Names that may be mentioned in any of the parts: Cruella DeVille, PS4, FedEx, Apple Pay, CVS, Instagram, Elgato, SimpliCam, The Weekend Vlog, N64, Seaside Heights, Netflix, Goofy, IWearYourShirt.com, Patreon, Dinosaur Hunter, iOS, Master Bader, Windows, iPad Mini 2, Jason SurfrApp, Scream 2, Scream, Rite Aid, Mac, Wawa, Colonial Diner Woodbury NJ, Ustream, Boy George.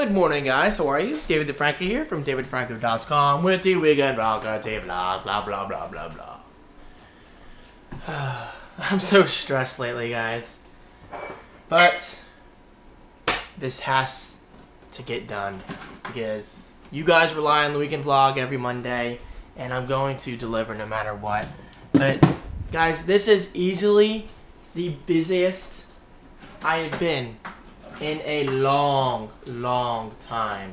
Good morning, guys. How are you? David DiFranco here from DavidDiFranco.com with The Weekend Vlog, blah, blah, blah, blah, blah, blah. I'm so stressed lately, guys. But this has to get done because you guys rely on The Weekend Vlog every Monday, and I'm going to deliver no matter what. But, guys, this is easily the busiest I have been in a long time.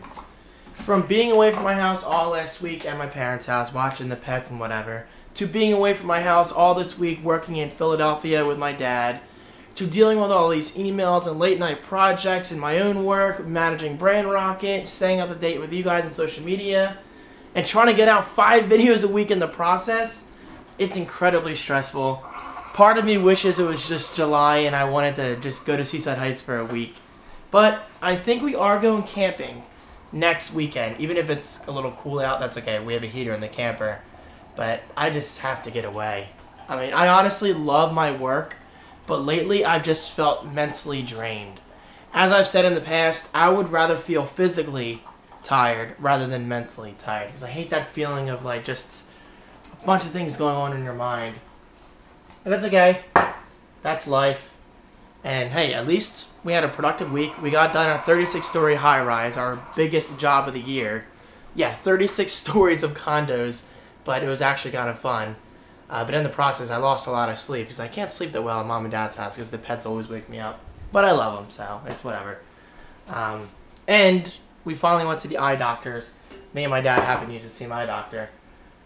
From being away from my house all last week at my parents' house, watching the pets and whatever, to being away from my house all this week working in Philadelphia with my dad, to dealing with all these emails and late night projects and my own work, managing Brand Rocket, staying up to date with you guys on social media, and trying to get out 5 videos a week in the process, it's incredibly stressful. Part of me wishes it was just July and I wanted to just go to Seaside Heights for a week. But I think we are going camping next weekend. Even if it's a little cool out, that's okay. We have a heater in the camper. But I just have to get away. I mean, I honestly love my work, but lately I've just felt mentally drained. As I've said in the past, I would rather feel physically tired rather than mentally tired. Because I hate that feeling of like just a bunch of things going on in your mind. But that's okay. That's life. And hey, at least we had a productive week. We got done a 36-story high-rise, our biggest job of the year. Yeah, 36 stories of condos, but it was actually kind of fun. But in the process, I lost a lot of sleep because I can't sleep that well at Mom and Dad's house because the pets always wake me up. But I love them, so it's whatever. And we finally went to the eye doctors. Me and my dad happened to use the same eye doctor.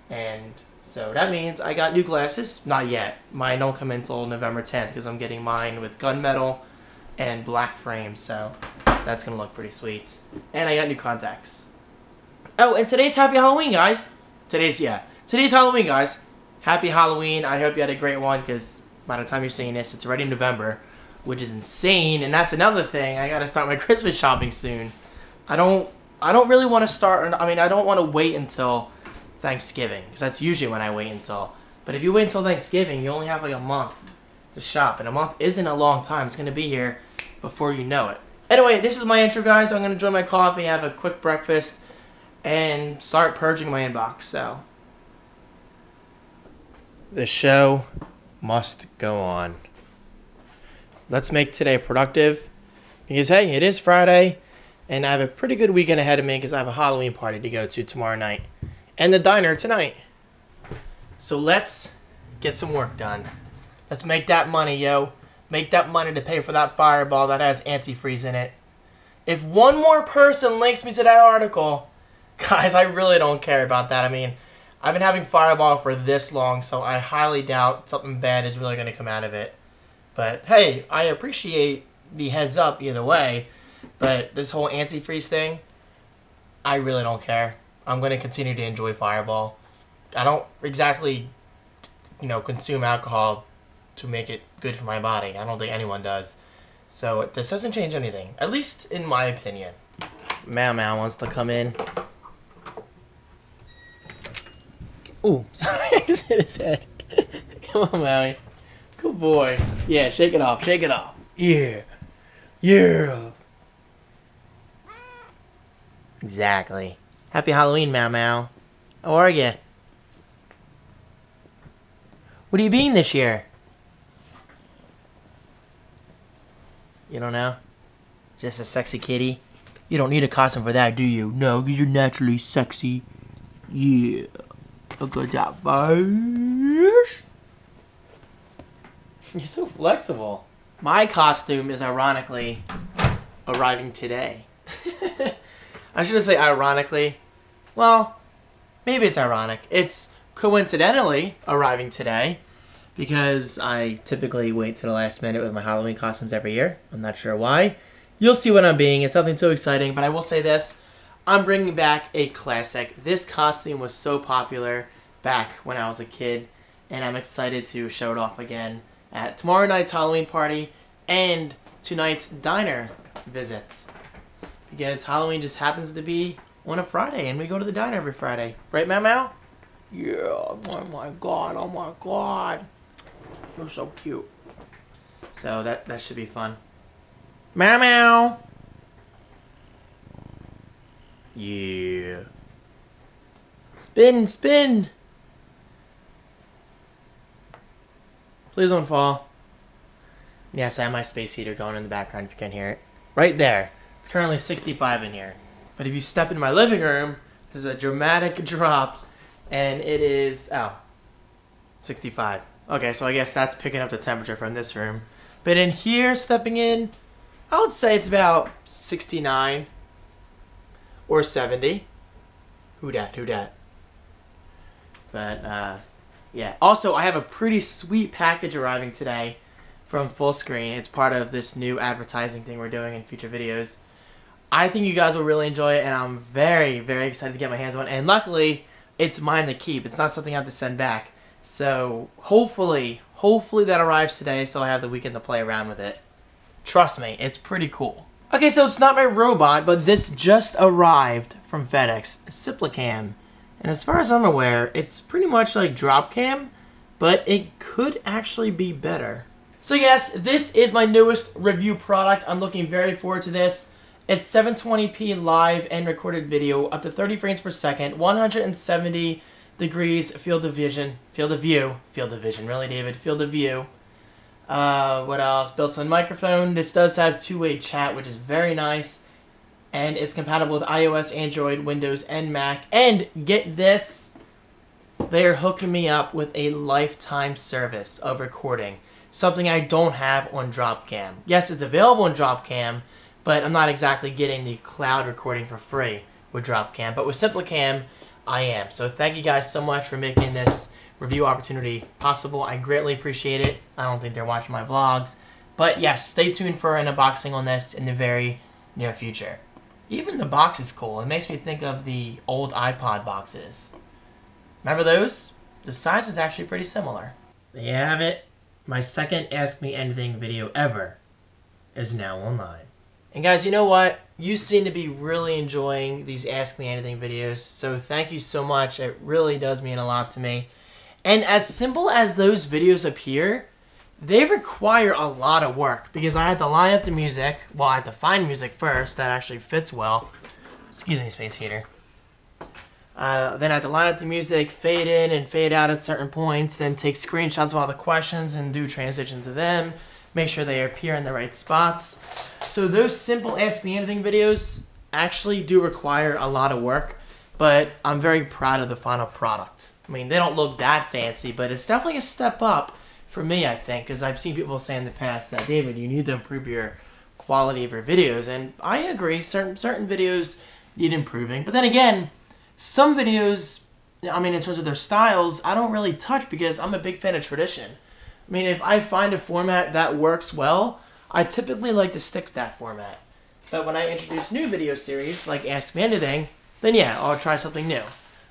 And so that means I got new glasses. Not yet. Mine don't come until November 10th because I'm getting mine with gunmetal and black frame, so that's gonna look pretty sweet. And I got new contacts. Oh, and today's Happy Halloween, guys. Today's Halloween, guys. Happy Halloween. I hope you had a great one because by the time you're seeing this, it's already November, which is insane. And that's another thing. I gotta start my Christmas shopping soon. I don't really want to start. I mean, I don't want to wait until Thanksgiving, because that's usually when I wait until. But if you wait until Thanksgiving, you only have like a month to shop, and a month isn't a long time. It's gonna be here before you know it. Anyway, this is my intro, guys. I'm gonna enjoy my coffee, have a quick breakfast, and start purging my inbox. So the show must go on. Let's make today productive, because hey, it is Friday, and I have a pretty good weekend ahead of me because I have a Halloween party to go to tomorrow night. And the diner tonight. So let's get some work done. Let's make that money, yo. Make that money to pay for that Fireball that has antifreeze in it. If one more person links me to that article, guys, I really don't care about that. I mean, I've been having Fireball for this long, so I highly doubt something bad is really gonna come out of it. But hey, I appreciate the heads up either way, but this whole antifreeze thing, I really don't care. I'm going to continue to enjoy Fireball. I don't exactly, you know, consume alcohol to make it good for my body. I don't think anyone does. So this doesn't change anything, at least in my opinion. Meow Meow wants to come in. Ooh, sorry, I just hit his head. Come on, Maui. Good boy. Yeah, shake it off, shake it off. Yeah. Yeah. Exactly. Happy Halloween, Meow Meow. How are you? What are you being this year? You don't know? Just a sexy kitty? You don't need a costume for that, do you? No, because you're naturally sexy. Yeah. Look at that face. You're so flexible. My costume is ironically arriving today. I shouldn't say ironically. Well, maybe it's ironic. It's coincidentally arriving today because I typically wait to the last minute with my Halloween costumes every year. I'm not sure why. You'll see what I'm being. It's nothing too exciting, but I will say this. I'm bringing back a classic. This costume was so popular back when I was a kid, and I'm excited to show it off again at tomorrow night's Halloween party and tonight's diner visit. Because Halloween just happens to be on a Friday, and we go to the diner every Friday. Right, Meow Meow? Yeah, oh my god. You're so cute. So that should be fun. Meow Meow! Yeah. Spin, spin! Please don't fall. Yes, I have my space heater going in the background if you can hear it. Right there. It's currently 65 in here. But if you step in my living room, there's a dramatic drop, and it is, 65. Okay, so I guess that's picking up the temperature from this room. But in here, stepping in, I would say it's about 69 or 70. Who dat, who dat. But, yeah. Also, I have a pretty sweet package arriving today from Full Screen. It's part of this new advertising thing we're doing in future videos. I think you guys will really enjoy it, and I'm very, very excited to get my hands on it. And luckily, it's mine to keep. It's not something I have to send back. So, hopefully that arrives today so I have the weekend to play around with it. Trust me, it's pretty cool. Okay, so it's not my robot, but this just arrived from FedEx, SimpliCam. And as far as I'm aware, it's pretty much like Dropcam, but it could actually be better. So yes, this is my newest review product. I'm looking very forward to this. It's 720p live and recorded video, up to 30 frames per second, 170 degrees field of view. What else? Built-in microphone. This does have two-way chat, which is very nice. And it's compatible with iOS, Android, Windows, and Mac. And get this, they are hooking me up with a lifetime service of recording, something I don't have on Dropcam. Yes, it's available on Dropcam, but I'm not exactly getting the cloud recording for free with Dropcam. But with SimpliCam, I am. So thank you guys so much for making this review opportunity possible. I greatly appreciate it. I don't think they're watching my vlogs. But yes, stay tuned for an unboxing on this in the very near future. Even the box is cool. It makes me think of the old iPod boxes. Remember those? The size is actually pretty similar. There you have it. My second Ask Me Anything video ever is now online. And guys, you know what? You seem to be really enjoying these Ask Me Anything videos, so thank you so much. It really does mean a lot to me. And as simple as those videos appear, they require a lot of work because I have to line up the music. Well, I have to find music first that actually fits well. Excuse me, space heater. Then I have to line up the music, fade in and fade out at certain points, then take screenshots of all the questions and do transitions of them. Make sure they appear in the right spots. So those simple Ask Me Anything videos actually do require a lot of work, but I'm very proud of the final product. I mean, they don't look that fancy, but it's definitely a step up for me, I think, because I've seen people say in the past that, David, you need to improve your quality of your videos, and I agree, certain videos need improving, but then again, some videos, I mean, in terms of their styles, I don't really touch because I'm a big fan of tradition. I mean, if I find a format that works well, I typically like to stick to that format. But when I introduce new video series, like Ask Me Anything, then yeah, I'll try something new.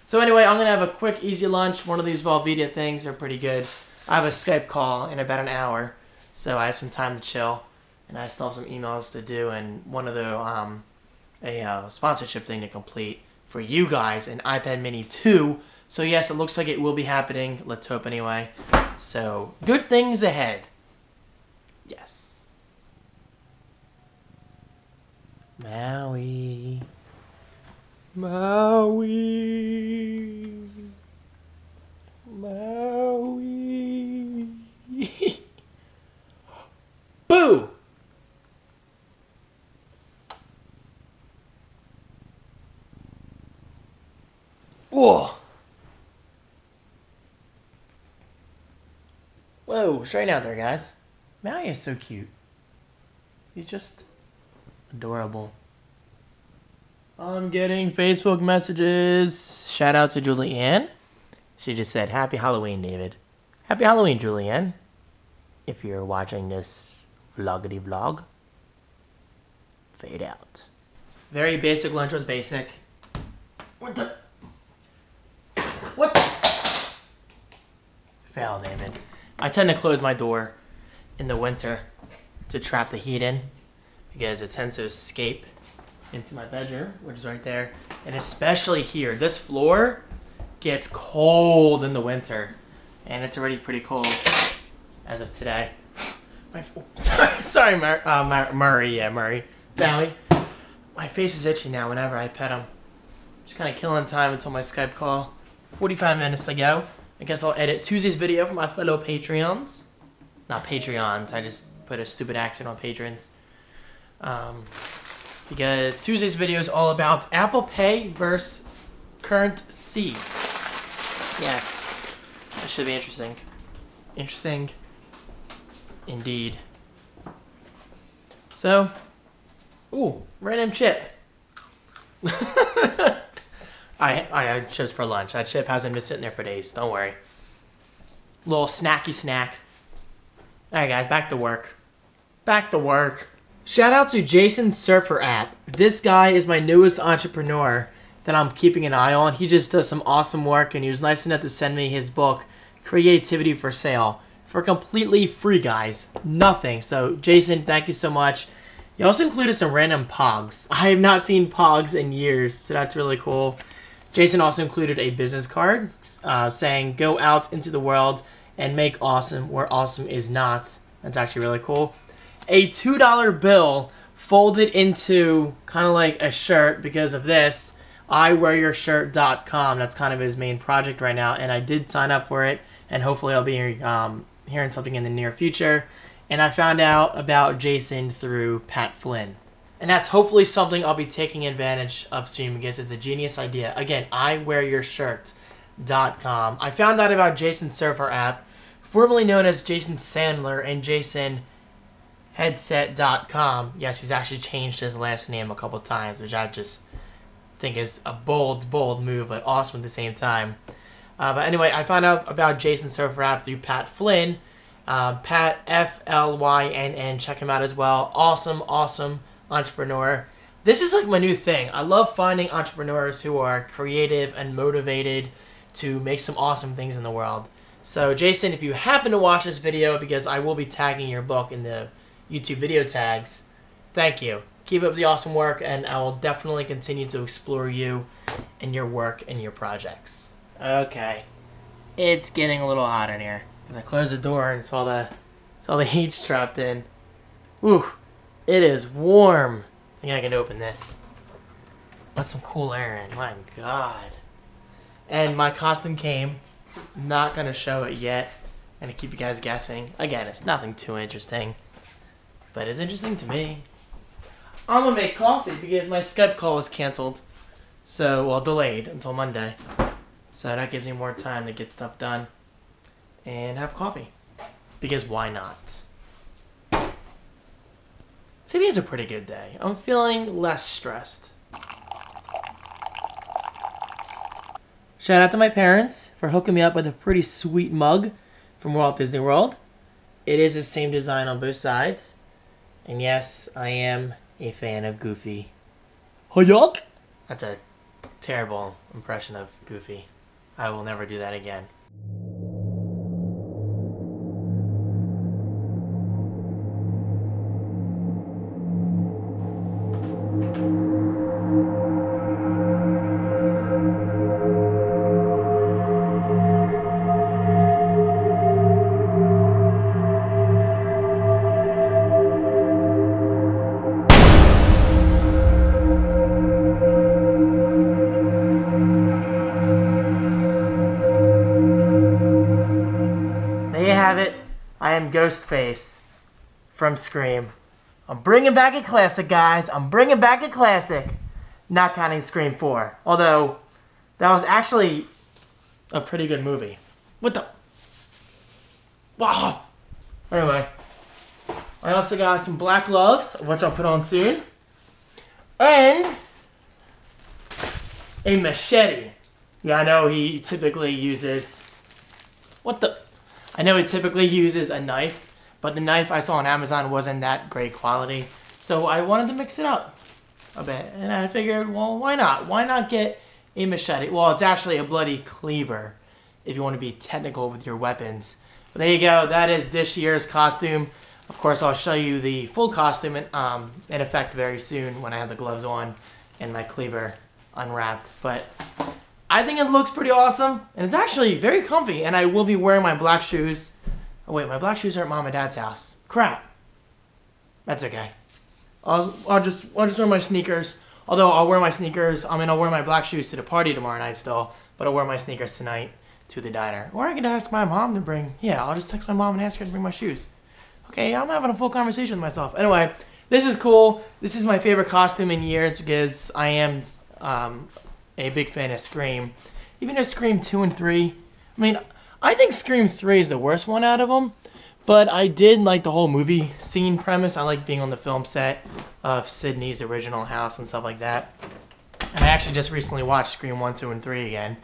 So anyway, I'm going to have a quick, easy lunch. One of these Velveeta things are pretty good. I have a Skype call in about an hour, so I have some time to chill. And I still have some emails to do and one of the sponsorship thing to complete for you guys, an iPad Mini 2. So yes, it looks like it will be happening. Let's hope anyway. So, good things ahead. Yes. Maui. Maui. Maui. Boo! Whoa. Whoa, straight out there, guys. Maui is so cute. He's just adorable. I'm getting Facebook messages. Shout out to Julianne. She just said, Happy Halloween, David. Happy Halloween, Julianne. If you're watching this vloggity vlog, fade out. Very basic lunch was basic. What the? What the? Fail, David. I tend to close my door in the winter to trap the heat in because it tends to escape into my bedroom, which is right there. And especially here, this floor gets cold in the winter and it's already pretty cold as of today. Sorry, Murray, yeah, Murray. Maui. My face is itchy now whenever I pet him. Just kind of killing time until my Skype call. 45 minutes to go. I guess I'll edit Tuesday's video for my fellow Patreons. Not Patreons, I just put a stupid accent on patrons. Because Tuesday's video is all about Apple Pay versus currency. Yes, that should be interesting. Interesting indeed. So, ooh, random chip. I had chips for lunch. That chip hasn't been sitting there for days, don't worry. Little snacky snack. Alright guys, back to work. Back to work. Shout out to Jason SurfrApp. This guy is my newest entrepreneur that I'm keeping an eye on. He just does some awesome work and he was nice enough to send me his book, Creativity for Sale, for completely free, guys. Nothing. So Jason, thank you so much. You also included some random pogs. I have not seen pogs in years, so that's really cool. Jason also included a business card saying, go out into the world and make awesome where awesome is not. That's actually really cool. A $2 bill folded into kind of like a shirt because of this. IWearYourShirt.com. That's kind of his main project right now, and I did sign up for it, and hopefully I'll be hearing something in the near future. And I found out about Jason through Pat Flynn. And that's hopefully something I'll be taking advantage of soon because it's a genius idea. Again, IWearYourShirt.com. I found out about Jason SurfrApp, formerly known as Jason Sandler and Jason Headset.com. Yes, he's actually changed his last name a couple times, which I just think is a bold, bold move, but awesome at the same time. But anyway, I found out about Jason SurfrApp through Pat Flynn. Pat Flynn, check him out as well. Awesome, awesome entrepreneur. This is like my new thing. I love finding entrepreneurs who are creative and motivated to make some awesome things in the world. So Jason, if you happen to watch this video, because I will be tagging your book in the YouTube video tags, thank you. Keep up the awesome work, and I will definitely continue to explore you and your work and your projects. Okay, it's getting a little hot in here. As I closed the door and saw the heat dropped in. Ooh, it is warm. I think I can open this. Let some cool air in. My God. And my costume came. I'm not gonna show it yet. I'm gonna keep you guys guessing. Again, it's nothing too interesting, but it's interesting to me. I'm gonna make coffee because my Skype call was canceled, so well delayed until Monday. So that gives me more time to get stuff done. And have coffee, because why not? Today's a pretty good day. I'm feeling less stressed. Shout out to my parents for hooking me up with a pretty sweet mug from Walt Disney World. It is the same design on both sides. And yes, I am a fan of Goofy. Hayuk! That's a terrible impression of Goofy. I will never do that again. Ghostface from Scream. I'm bringing back a classic, guys. I'm bringing back a classic. Not counting Scream 4. Although, that was actually a pretty good movie. What the? Wow. Anyway. I also got some black gloves, which I'll put on soon. And a machete. Yeah, I know he typically uses... What the... I know it typically uses a knife, but the knife I saw on Amazon wasn't that great quality. So I wanted to mix it up a bit. And I figured, well, why not? Why not get a machete? Well, it's actually a bloody cleaver if you want to be technical with your weapons. But there you go. That is this year's costume. Of course, I'll show you the full costume in effect very soon when I have the gloves on and my cleaver unwrapped. But... I think it looks pretty awesome, and it's actually very comfy, and I will be wearing my black shoes. Oh wait, my black shoes are at Mom and Dad's house. Crap. That's okay. I'll just wear my sneakers. Although I'll wear my sneakers, I mean, I'll wear my black shoes to the party tomorrow night still, but I'll wear my sneakers tonight to the diner. Or I could ask my mom to bring, yeah, I'll just text my mom and ask her to bring my shoes. Okay, I'm having a full conversation with myself. Anyway, this is cool. This is my favorite costume in years because I am a big fan of Scream. Even though Scream 2 and 3, I mean, I think Scream 3 is the worst one out of them, but I did like the whole movie scene premise. I like being on the film set of Sydney's original house and stuff like that. And I actually just recently watched Scream 1, 2, and 3 again,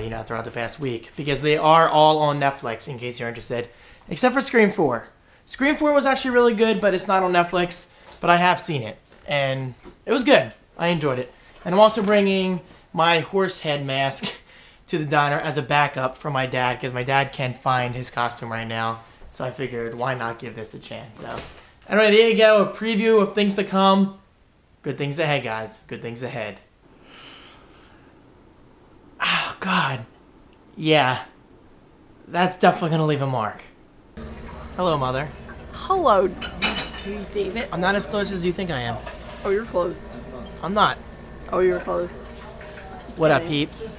you know, throughout the past week, because they are all on Netflix, in case you're interested, except for Scream 4. Scream 4 was actually really good, but it's not on Netflix, but I have seen it, and it was good. I enjoyed it. And I'm also bringing my horse head mask to the diner as a backup for my dad, because my dad can't find his costume right now, so I figured why not give this a chance. So anyway, there you go, a preview of things to come. Good things ahead, guys. Good things ahead. Oh God, yeah, that's definitely gonna leave a mark. Hello, Mother. Hello, David. I'm not as close as you think I am. Oh, you're close. I'm not. Oh, you're close. Just what kidding. Up, peeps?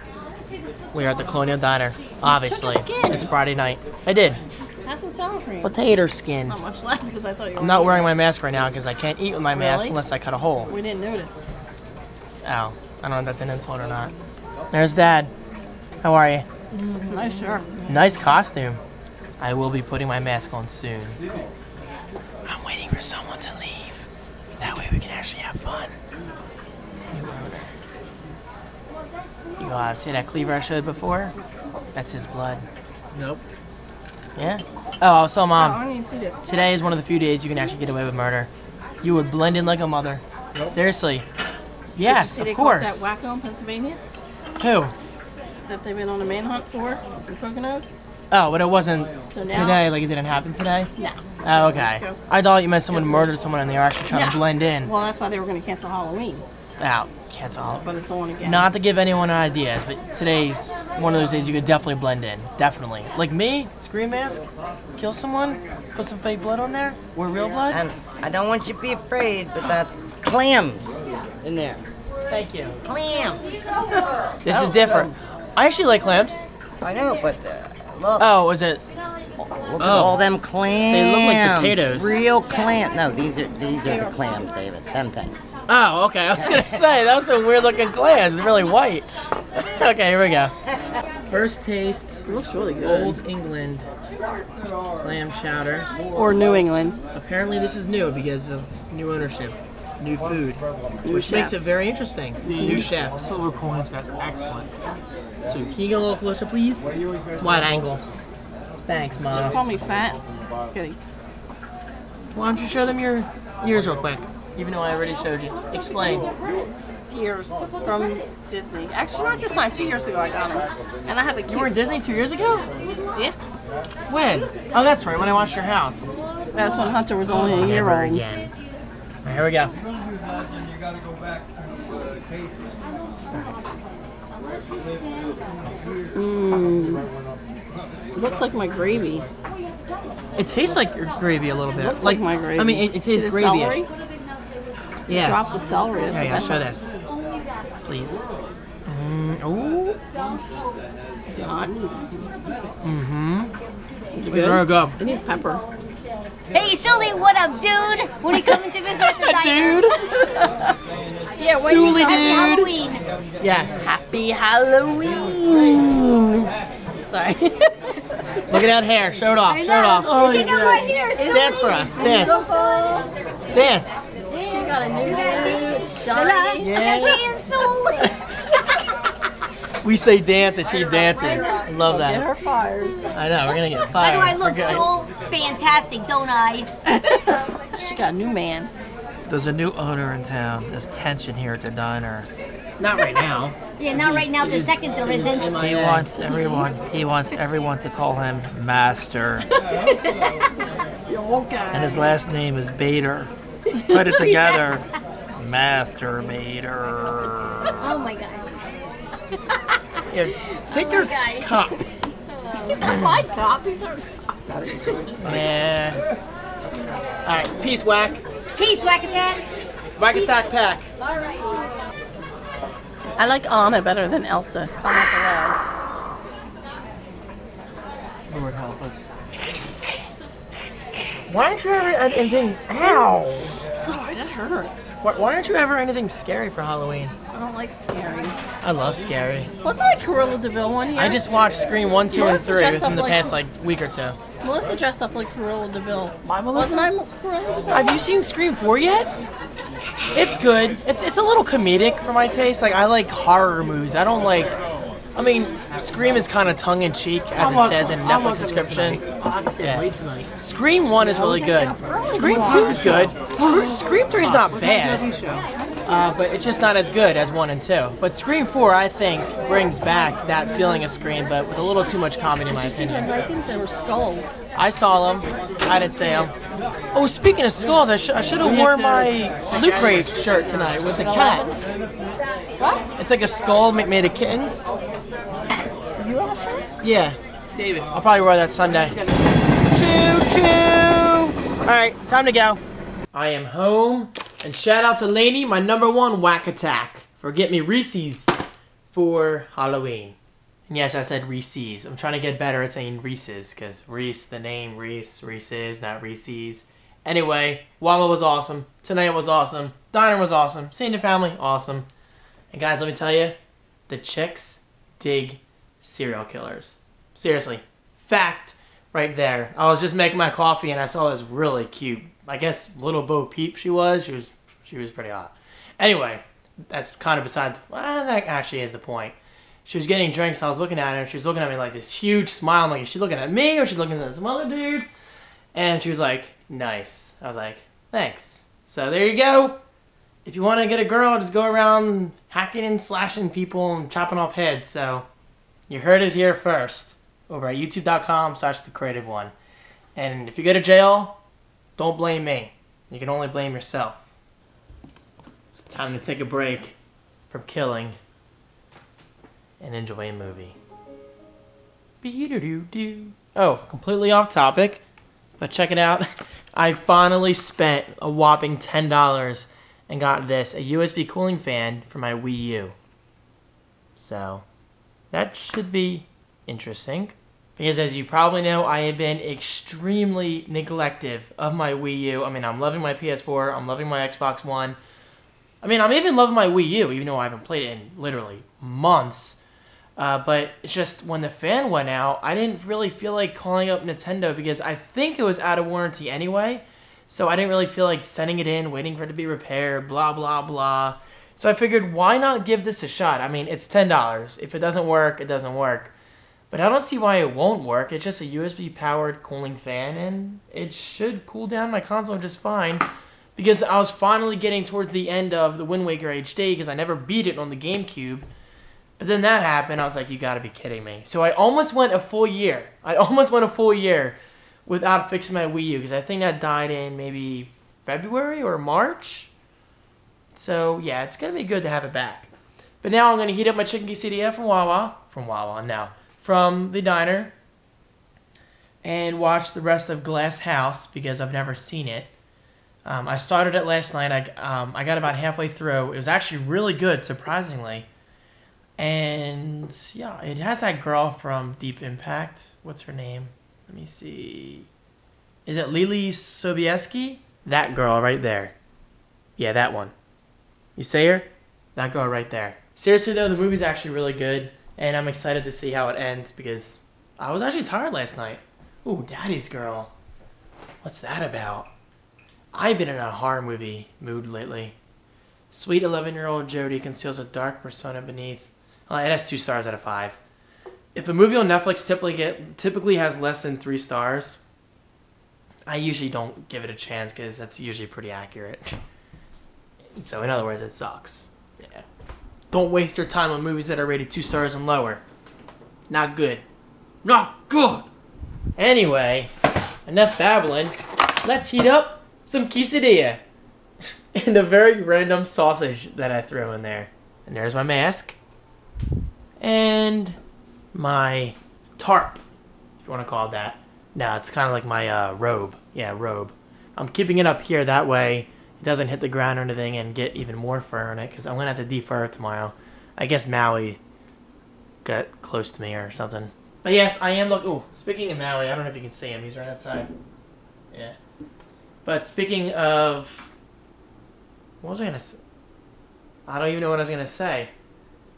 We are at the Colonial Diner, obviously. It's Friday night. I did. That's some sour cream. Potato skin. Not much left because I thought you were. I'm not wearing my mask right now because I can't eat with my mask unless I cut a hole. We didn't notice. Ow. I don't know if that's an insult or not. There's Dad. How are you? Nice shirt. Nice costume. I will be putting my mask on soon. I'm waiting for someone to leave. That way we can actually have fun. New owner. You see that cleaver I showed before? That's his blood. Nope. Yeah? Oh, so Mom, I need to see this. Today is one of the few days you can actually get away with murder. You would blend in like a mother. Nope. Seriously. Yes, of course. Did you see they caught that wacko in Pennsylvania? Who? That they've been on a manhunt for in Poconos? Oh, but it wasn't today, like it didn't happen today? No. Oh, okay. I thought you meant someone murdered someone and they were actually trying to blend in. Well, that's why they were going to cancel Halloween. Out, cancel. But it's on again. Not to give anyone ideas, but today's one of those days you could definitely blend in. Definitely. Like me, Scream mask, kill someone, put some fake blood on there, or real blood. And I don't want you to be afraid, but that's clams in there. Thank you. Clams. This is different. I actually like clams. I know, but look. Oh, is it? Look at all them clams. They look like potatoes. Real clams. No, these are the clams, David. Them things. Oh, okay. I was gonna say that was a weird looking clams. It's really white. Okay, here we go. First taste. It looks really good. Old England clam chowder. Or New England. Apparently, this is new because of new ownership, new food, which makes it very interesting. New chef. Silver Coin's got excellent soup. Can you get a little closer, please? It's wide angle. Thanks, Mom. Just call me fat. Just kidding. Why don't you show them your ears real quick? Even though I already showed you. Explain. Ears from Disney. Actually, not this time. 2 years ago I got them. And I have a cute. You were at Disney 2 years ago? Yes. When? Oh, that's right. When I watched your house. That's when Hunter was only a year old. Again. All right, here we go. You gotta go back to Kate. It looks like my gravy. It tastes like your gravy a little bit. It looks like my gravy. I mean, it tastes gravy-ish. Yeah. Drop the celery. Here, yeah, show this. Please. Oh. Is it hot? Mm-hmm. Is it good? There we go. It needs pepper. Hey, Sully, what up, dude? When are you coming to visit the diner? Dude? Yeah, when are you coming? Halloween. Yes. Happy Halloween. Sorry. Look at that hair. Show it off. Show it off. Oh, she got my hair. Dance for us. Dance. Dance. She got a new hair. Shiny. Yeah. We say dance and she dances. I love that. Get her fired. I know. We're going to get fired. How do I look so fantastic, don't I? She got a new man. There's a new owner in town. There's tension here at the diner. Not right now. Yeah, not right now. The second there isn't. He wants everyone to call him Master. And his last name is Bader. Put it together, Master Bader. Oh my God. Here, take your cup. He's not my cup. He's our cup. Yes. All right, peace whack. Peace whack attack. Rack Attack Pack. All right. I like Anna better than Elsa. Comment below. Lord help us. Why aren't you ever at anything? Ow! Sorry, that hurt. Why aren't you ever anything scary for Halloween? I don't like scary. I love scary. Wasn't that Cruella DeVille one year? I just watched Scream 1, 2, Melissa and 3 within the past like week or two. Melissa dressed up like Cruella DeVille. Wasn't I Cruella DeVille? Have you seen Scream 4 yet? It's good. It's a little comedic for my taste. Like I like horror movies. I don't like. I mean, Scream is kind of tongue-in-cheek, as it says in Netflix description. Yeah. Scream 1 is really good. Scream 2 is good. Scream 3 is not bad, but it's just not as good as 1 and 2. But Scream 4, I think, brings back that feeling of Scream, but with a little too much comedy in my opinion. There were skulls. I saw them. I didn't see them. Oh, speaking of skulls, I should have worn my Loot Crate shirt tonight with the cats. What? It's like a skull made of kittens. You have a shirt? Yeah. David. I'll probably wear that Sunday. Choo choo! Alright, time to go. I am home, and shout out to Lainey, my #1 whack attack, for Get Me Reese's for Halloween. And yes, I said Reese's. I'm trying to get better at saying Reese's, because Reese, the name Reese, Reese's, not Reese's. Anyway, Wawa was awesome. Tonight was awesome. Diner was awesome. Seeing the family, awesome. And guys, let me tell you, the chicks dig serial killers. Seriously, fact right there. I was just making my coffee and I saw this really cute, I guess, little Bo Peep she was pretty hot. Anyway, that's kind of beside, well, that actually is the point. She was getting drinks, I was looking at her, she was looking at me like this huge smile. I'm like, is she looking at me or is she looking at some other dude? And she was like, nice. I was like, thanks. So there you go. If you want to get a girl, just go around hacking and slashing people and chopping off heads. So you heard it here first over at youtube.com/thecreativeone. And if you go to jail, don't blame me. You can only blame yourself. It's time to take a break from killing and enjoy a movie. Oh, completely off topic, but check it out. I finally spent a whopping $10 and got this, a USB cooling fan for my Wii U. So that should be interesting. Because as you probably know, I have been extremely neglectful of my Wii U. I mean, I'm loving my PS4, I'm loving my Xbox One. I mean, I'm even loving my Wii U, even though I haven't played it in literally months. But it's just when the fan went out, I didn't really feel like calling up Nintendo because I think it was out of warranty anyway. So I didn't really feel like sending it in, waiting for it to be repaired, blah, blah, blah. So I figured, why not give this a shot? I mean, it's $10. If it doesn't work, it doesn't work. But I don't see why it won't work. It's just a USB-powered cooling fan, and it should cool down my console just fine. Because I was finally getting towards the end of the Wind Waker HD, because I never beat it on the GameCube. But then that happened, I was like, you gotta be kidding me. So I almost went a full year. Without fixing my Wii U, because I think that died in maybe February or March. So yeah, it's gonna be good to have it back. But now I'm gonna heat up my chicken quesadilla from the diner, and watch the rest of Glass House because I've never seen it. I started it last night. I got about halfway through. It was actually really good, surprisingly. And yeah, it has that girl from Deep Impact. What's her name? Let me see. Is it Lily Sobieski? That girl right there. Yeah, that one. You see her? That girl right there. Seriously though, the movie's actually really good, and I'm excited to see how it ends because I was actually tired last night. Ooh, Daddy's Girl. What's that about? I've been in a horror movie mood lately. Sweet 11-year-old Jody conceals a dark persona beneath. Oh, it has 2 stars out of 5. If a movie on Netflix typically has less than 3 stars, I usually don't give it a chance because that's usually pretty accurate. So in other words, it sucks. Yeah. Don't waste your time on movies that are rated 2 stars and lower. Not good. Not good! Anyway, enough babbling. Let's heat up some quesadilla. And a very random sausage that I threw in there. And there's my mask. And my tarp, if you want to call it that. No, it's kind of like my robe. Yeah, robe. I'm keeping it up here that way. doesn't hit the ground or anything and get even more fur on it, because I'm going to have to defur it tomorrow. I guess Maui got close to me or something. But yes, I am looking... Ooh, speaking of Maui, I don't know if you can see him. He's right outside. Yeah. But speaking of... What was I going to say? I don't even know what I was going to say.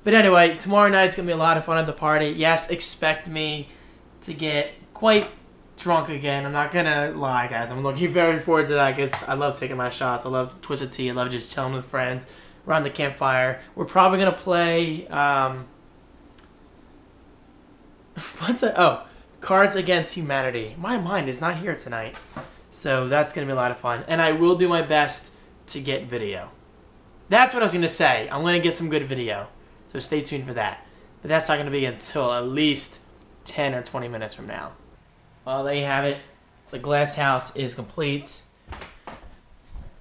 But anyway, tomorrow night's going to be a lot of fun at the party. Yes, expect me to get quite drunk again. I'm not going to lie, guys. I'm looking very forward to that because I love taking my shots. I love Twisted Tea. I love just chilling with friends around the campfire. We're probably going to play... Cards Against Humanity. My mind is not here tonight. So that's going to be a lot of fun. And I will do my best to get video. That's what I was going to say. I'm going to get some good video. So stay tuned for that. But that's not going to be until at least 10 or 20 minutes from now. Well, there you have it. The glass house is complete.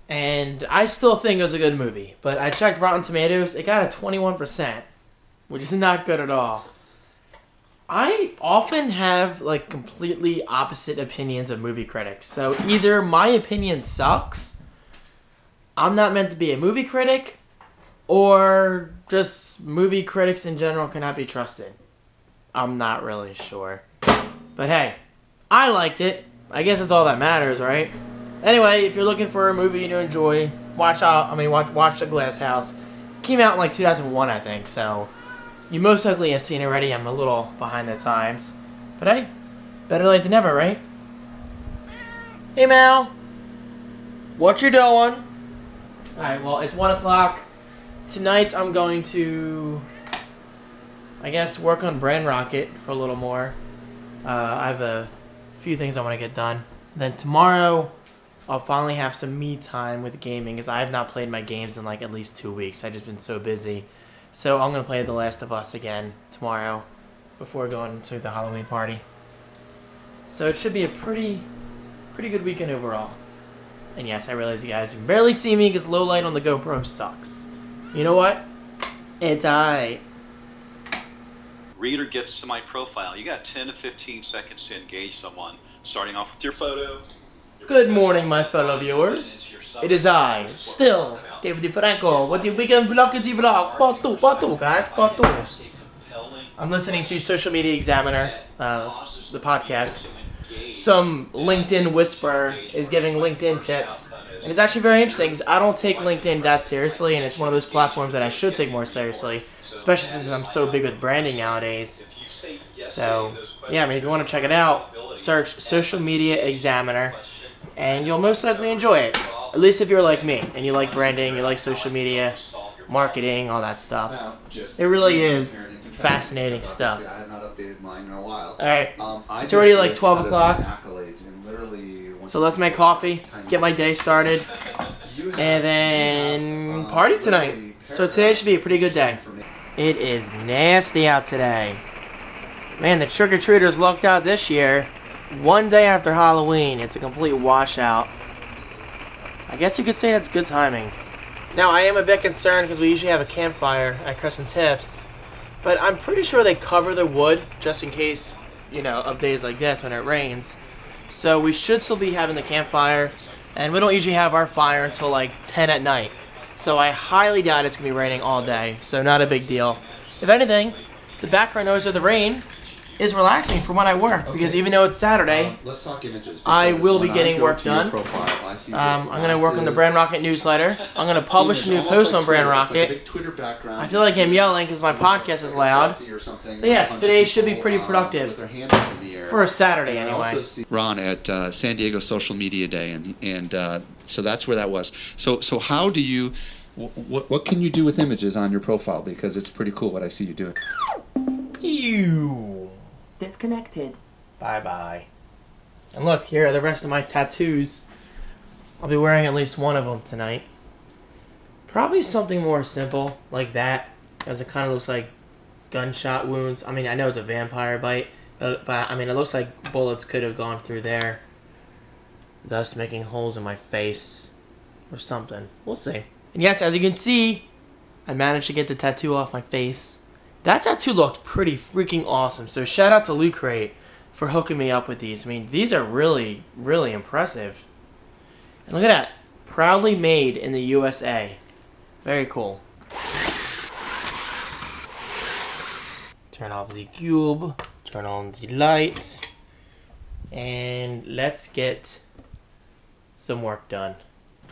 And I still think it was a good movie. But I checked Rotten Tomatoes. It got a 21%, which is not good at all. I often have, like, completely opposite opinions of movie critics. So either my opinion sucks, I'm not meant to be a movie critic, or just movie critics in general cannot be trusted. I'm not really sure. But hey, I liked it. I guess it's all that matters, right? Anyway, if you're looking for a movie to enjoy, watch The Glass House. Came out in, like, 2001, I think, so... You most likely have seen it already. I'm a little behind the times. But hey, better late than never, right? Hey, Mal. What you doing? Alright, well, it's 1 o'clock. Tonight I'm going to, I guess, work on Brand Rocket for a little more. I have a few things I want to get done. Then tomorrow, I'll finally have some me time with gaming, because I have not played my games in, like, at least 2 weeks. I've just been so busy. So I'm going to play The Last of Us again tomorrow before going to the Halloween party. So it should be a pretty good weekend overall. And yes, I realize you guys can barely see me because low light on the GoPro sucks. You know what? It's alright. Reader gets to my profile. You got 10 to 15 seconds to engage someone, starting off with your photo. Good morning, my fellow viewers. It is I, still, David DiFranco, with The Weekend Vlog is the vlog. Part two, guys, part 2. I'm listening to Social Media Examiner, the podcast. Some LinkedIn whisperer is giving LinkedIn tips. And it's actually very interesting because I don't take LinkedIn that seriously, and it's one of those platforms that I should take more seriously, especially since I'm so big with branding nowadays. So, yeah, I mean, if you want to check it out, search Social Media Examiner. And you'll most likely enjoy it. At least if you're like me, and you like branding, you like social media, marketing, all that stuff. It really is fascinating stuff. Alright, it's already like 12 o'clock. So let's make coffee, get my day started, and then party tonight. So today should be a pretty good day. It is nasty out today. Man, the trick-or-treaters lucked out this year. One day after Halloween, it's a complete washout. I guess you could say that's good timing. Now, I am a bit concerned because we usually have a campfire at Crescent Tiff's, but I'm pretty sure they cover the wood just in case, you know, of days like this when it rains. So we should still be having the campfire, and we don't usually have our fire until like 10 at night. So I highly doubt it's going to be raining all day, so not a big deal. If anything, the background noise of the rain is relaxing from when I work, because even though it's Saturday, let's talk images. I will be getting work done. I'm going to work on the Brand Rocket newsletter. I'm going to publish a new post on Brand Rocket. I feel like I'm yelling because my podcast is loud. So yes, today should be pretty productive for a Saturday anyway. Ron at San Diego Social Media Day, and so that's where that was. So how do you, what can you do with images on your profile? Because it's pretty cool what I see you doing. Ew. Disconnected. Bye-bye. And look, here are the rest of my tattoos. I'll be wearing at least one of them tonight. Probably something more simple, like that, because it kind of looks like gunshot wounds. I mean, I know it's a vampire bite, but I mean, it looks like bullets could have gone through there, thus making holes in my face or something. We'll see. And yes, as you can see, I managed to get the tattoo off my face. That tattoo looked pretty freaking awesome, so shout out to Loot Crate for hooking me up with these. I mean, these are really, really impressive. And look at that. Proudly made in the USA. Very cool. Turn off the cube. Turn on the lights. And let's get some work done.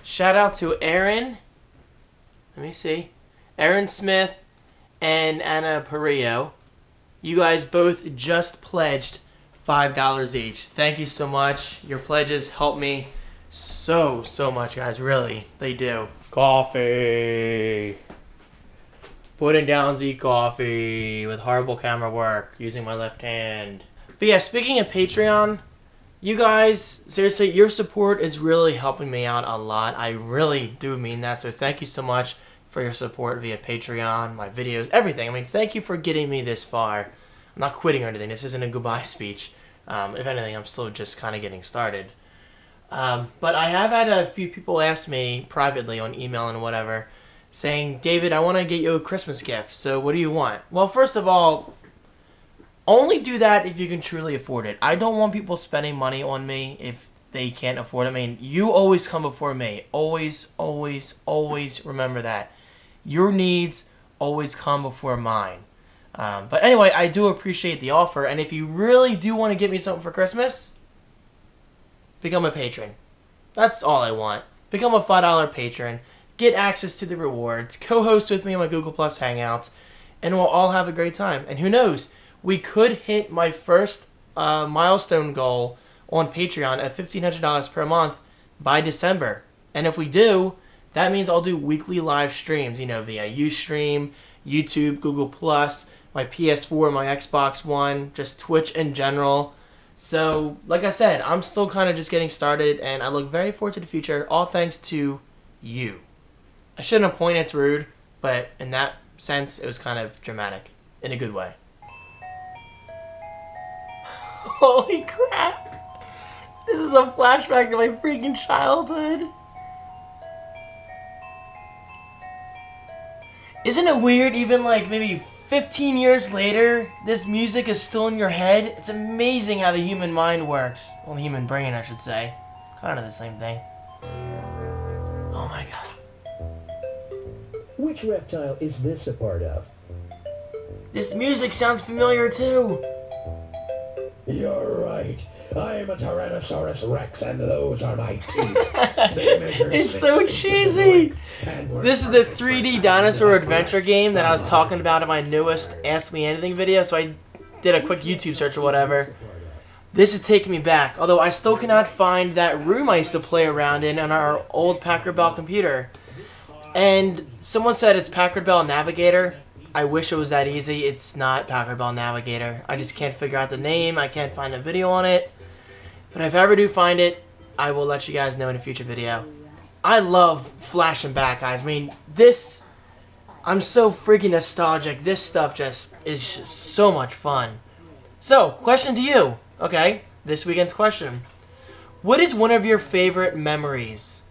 Shout out to Aaron. Let me see. Aaron Smith and Anna Perillo. You guys both just pledged $5 each. Thank you so much. Your pledges help me so much, guys. Really, they do. Coffee. Putting down the coffee with horrible camera work, using my left hand. But yeah, speaking of Patreon, you guys, seriously, your support is really helping me out a lot. I really do mean that, so thank you so much for your support via Patreon, my videos, everything. I mean, thank you for getting me this far. I'm not quitting or anything. This isn't a goodbye speech. If anything, I'm still just kind of getting started. But I have had a few people ask me privately on email and whatever, saying, David, I want to get you a Christmas gift, so what do you want? Well, first of all, only do that if you can truly afford it. I don't want people spending money on me if they can't afford it. I mean, you always come before me. Always, always, always remember that. Your needs always come before mine. But anyway, I do appreciate the offer. And if you really do want to get me something for Christmas, become a patron. That's all I want. Become a $5 patron. Get access to the rewards. Co-host with me on my Google Plus Hangouts. And we'll all have a great time. And who knows? We could hit my first milestone goal on Patreon at $1,500 per month by December. And if we do, that means I'll do weekly live streams, you know, via Ustream, YouTube, Google Plus, my PS4, my Xbox One, just Twitch in general. So, like I said, I'm still kind of just getting started, and I look very forward to the future, all thanks to you. I shouldn't have pointed, it's rude, but in that sense, it was kind of dramatic, in a good way. Holy crap! This is a flashback to my freaking childhood. Isn't it weird, even like maybe 15 years later, this music is still in your head? It's amazing how the human mind works. Well, the human brain, I should say. Kind of the same thing. Oh my god. Which reptile is this a part of? This music sounds familiar too. You're right. I'm a Tyrannosaurus Rex, and those are my teeth. It's so cheesy! This is the 3D dinosaur adventure game that I was talking about in my newest Ask Me Anything video, so I did a quick YouTube search or whatever. This is taking me back, although I still cannot find that room I used to play around in on our old Packard Bell computer. And someone said it's Packard Bell Navigator. I wish it was that easy. It's not Packard Bell Navigator. I just can't figure out the name. I can't find a video on it. But if I ever do find it, I will let you guys know in a future video. I love flashing back, guys. I mean, this... I'm so freaking nostalgic. This stuff just is just so much fun. So, question to you. Okay, this weekend's question. What is one of your favorite memories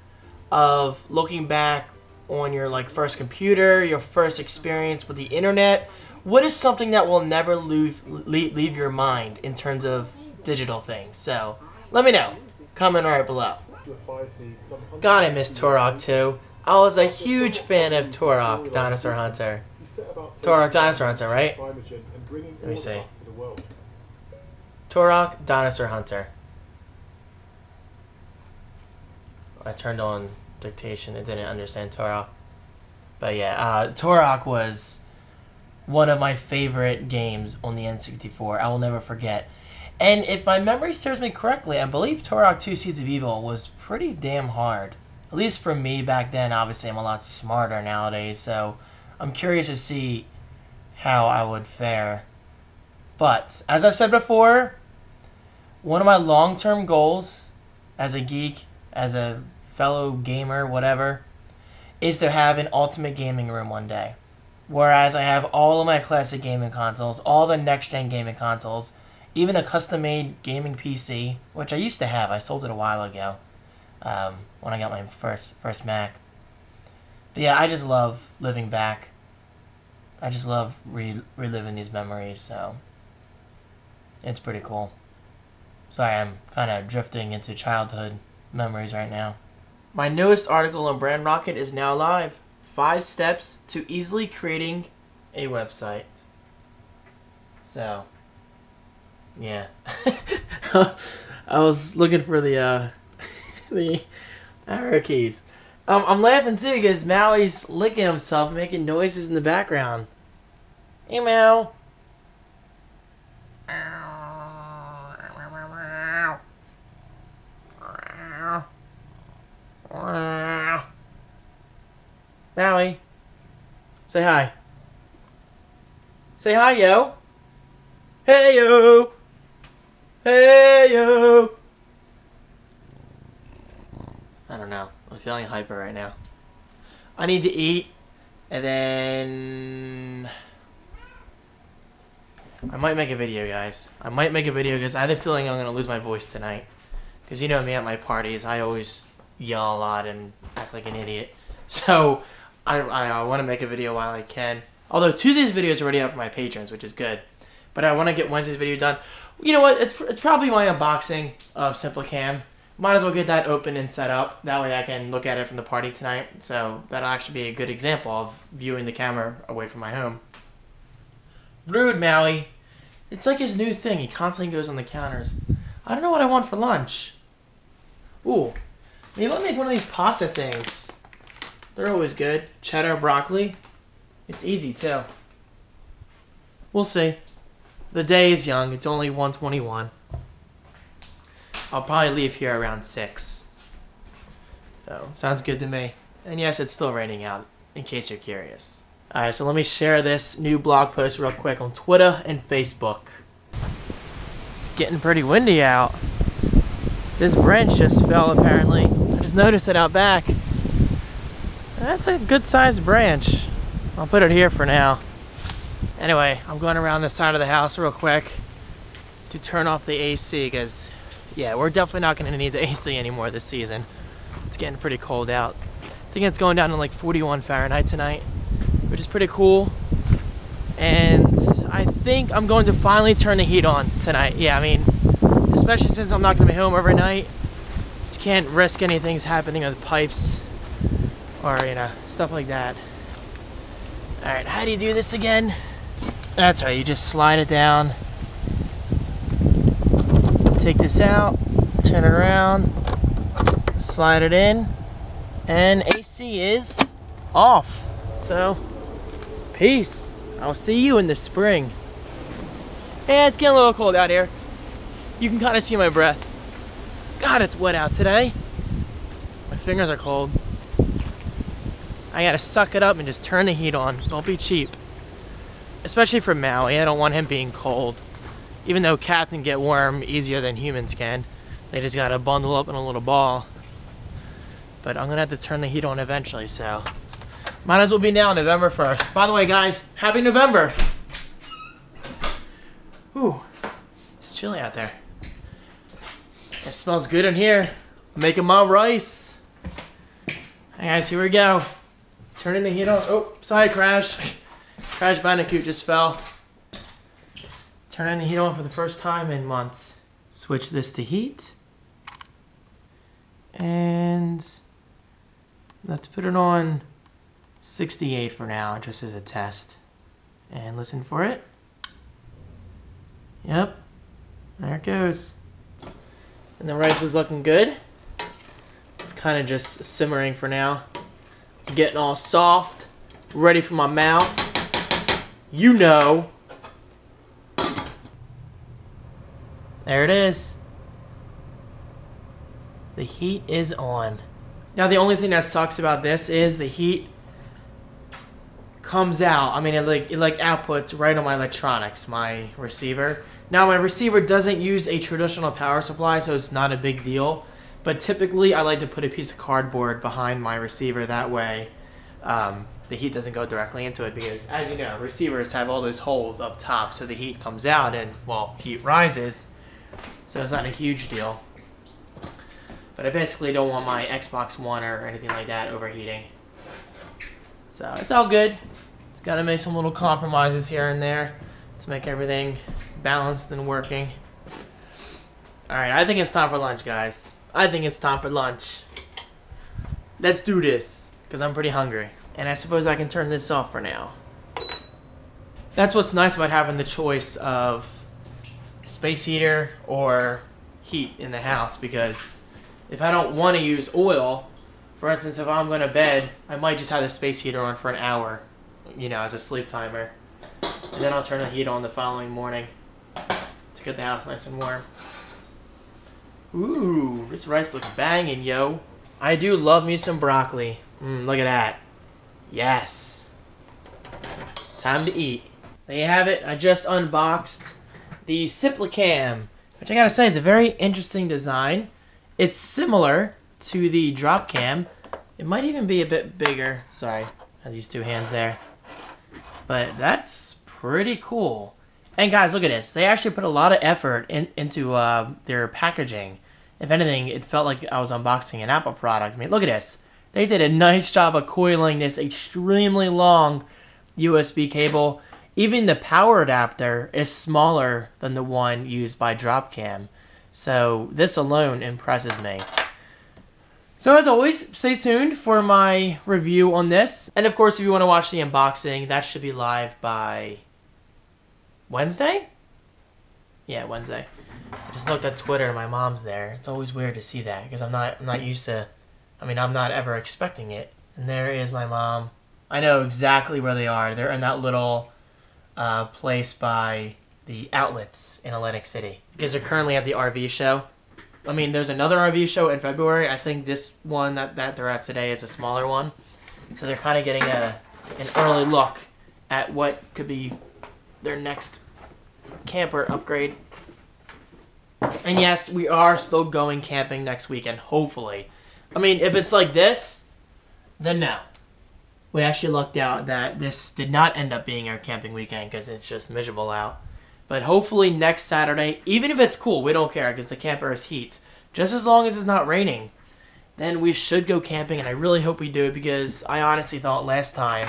of looking back on your like first computer, your first experience with the internet? What is something that will never leave your mind in terms of digital things? So let me know. Comment right below. God, I miss Turok too. I was a huge fan of Turok, Dinosaur Hunter. Turok, Dinosaur Hunter, right? Let me see. Turok, Dinosaur Hunter. I turned on dictation. It didn't understand Turok. But yeah, Turok was one of my favorite games on the N64. I will never forget. And if my memory serves me correctly, I believe Turok 2 Seeds of Evil was pretty damn hard. At least for me back then. Obviously I'm a lot smarter nowadays, so I'm curious to see how I would fare. But, as I've said before, one of my long-term goals as a geek, as a fellow gamer, whatever, is to have an ultimate gaming room one day. Whereas I have all of my classic gaming consoles, all the next-gen gaming consoles, even a custom-made gaming PC, which I used to have. I sold it a while ago when I got my first Mac. But yeah, I just love living back. I just love reliving these memories, so it's pretty cool. Sorry, I'm kind of drifting into childhood memories right now. My newest article on Brand Rocket is now live. 5 steps to easily creating a website. So, yeah. I was looking for the arrow keys. I'm laughing too because Maui's licking himself, making noises in the background. Hey, Mau. Maui, say hi. Say hi, yo. Hey, yo. Hey, yo. I don't know. I'm feeling hyper right now. I need to eat, and then I might make a video, guys. I might make a video because I have a feeling I'm going to lose my voice tonight. Because you know me at my parties, I always yell a lot and act like an idiot. So I want to make a video while I can. Although Tuesday's video is already out for my patrons, which is good. But I want to get Wednesday's video done. You know what? It's probably my unboxing of SimpliCam. Might as well get that open and set up. That way I can look at it from the party tonight. So that'll actually be a good example of viewing the camera away from my home. Rude, Maui. It's like his new thing. He constantly goes on the counters. I don't know what I want for lunch. Ooh. Maybe I'll make one of these pasta things. They're always good. Cheddar, broccoli. It's easy, too. We'll see. The day is young. It's only 1:21. I'll probably leave here around 6. So, sounds good to me. And yes, it's still raining out, in case you're curious. Alright, so let me share this new blog post real quick on Twitter and Facebook. It's getting pretty windy out. This branch just fell, apparently. I just noticed it out back. That's a good-sized branch. I'll put it here for now. Anyway, I'm going around the side of the house real quick to turn off the AC because, yeah, we're definitely not going to need the AC anymore this season. It's getting pretty cold out. I think it's going down to like 41 Fahrenheit tonight, which is pretty cool. And I think I'm going to finally turn the heat on tonight. Yeah, I mean, especially since I'm not going to be home overnight. Just can't risk anything's happening with pipes or, you know, stuff like that. All right, how do you do this again? That's right, you just slide it down. Take this out, turn it around, slide it in, and AC is off. So, peace. I'll see you in the spring. Yeah, it's getting a little cold out here. You can kind of see my breath. God, it's wet out today. My fingers are cold. I gotta suck it up and just turn the heat on. Don't be cheap. Especially for Maui, I don't want him being cold. Even though cats can get warm easier than humans can. They just gotta bundle up in a little ball. But I'm gonna have to turn the heat on eventually, so. Might as well be now, November 1st. By the way, guys, happy November! Ooh, it's chilly out there. It smells good in here. I'm making my rice. Hey guys, here we go. Turning the heat on. Oh, sorry, Crash. Crash Bandicoot just fell. Turning the heat on for the first time in months. Switch this to heat. And let's put it on 68 for now, just as a test. And listen for it. Yep. There it goes. And the rice is looking good. It's kind of just simmering for now. Getting all soft, ready for my mouth. You know. There it is. The heat is on. Now the only thing that sucks about this is the heat comes out. I mean, it like outputs right on my electronics, my receiver. Now my receiver doesn't use a traditional power supply, so it's not a big deal. But typically, I like to put a piece of cardboard behind my receiver. That way, the heat doesn't go directly into it because, as you know, receivers have all those holes up top, so the heat comes out and, well, heat rises. So it's not a huge deal. But I basically don't want my Xbox One or anything like that overheating. So it's all good. It's got to make some little compromises here and there to make everything balanced and working. All right, I think it's time for lunch, guys. I think it's time for lunch. Let's do this, because I'm pretty hungry. And I suppose I can turn this off for now. That's what's nice about having the choice of space heater or heat in the house, because if I don't want to use oil, for instance, if I'm going to bed, I might just have the space heater on for an hour, you know, as a sleep timer. And then I'll turn the heat on the following morning to get the house nice and warm. Ooh, this rice looks banging, yo. I do love me some broccoli. Look at that. Yes. Time to eat. There you have it. I just unboxed the SimpliCam, which I gotta say is a very interesting design. It's similar to the Dropcam. It might even be a bit bigger. Sorry, I have these two hands there. But that's pretty cool. And guys, look at this. They actually put a lot of effort into their packaging. If anything, it felt like I was unboxing an Apple product. I mean, look at this. They did a nice job of coiling this extremely long USB cable. Even the power adapter is smaller than the one used by Dropcam. So this alone impresses me. So as always, stay tuned for my review on this. And of course, if you want to watch the unboxing, that should be live by Wednesday? Yeah, Wednesday. I just looked at Twitter and my mom's there. It's always weird to see that because I'm not used to, I mean, I'm not ever expecting it. And there is my mom. I know exactly where they are. They're in that little place by the outlets in Atlantic City because they're currently at the RV show. I mean, there's another RV show in February. I think this one that they're at today is a smaller one. So they're kind of getting an early look at what could be their next camper upgrade. And yes, we are still going camping next weekend, hopefully. I mean, if it's like this, then no. We actually lucked out that this did not end up being our camping weekend because it's just miserable out. But hopefully next Saturday, even if it's cool, we don't care because the camper is heat. Just as long as it's not raining, then we should go camping, and I really hope we do because I honestly thought last time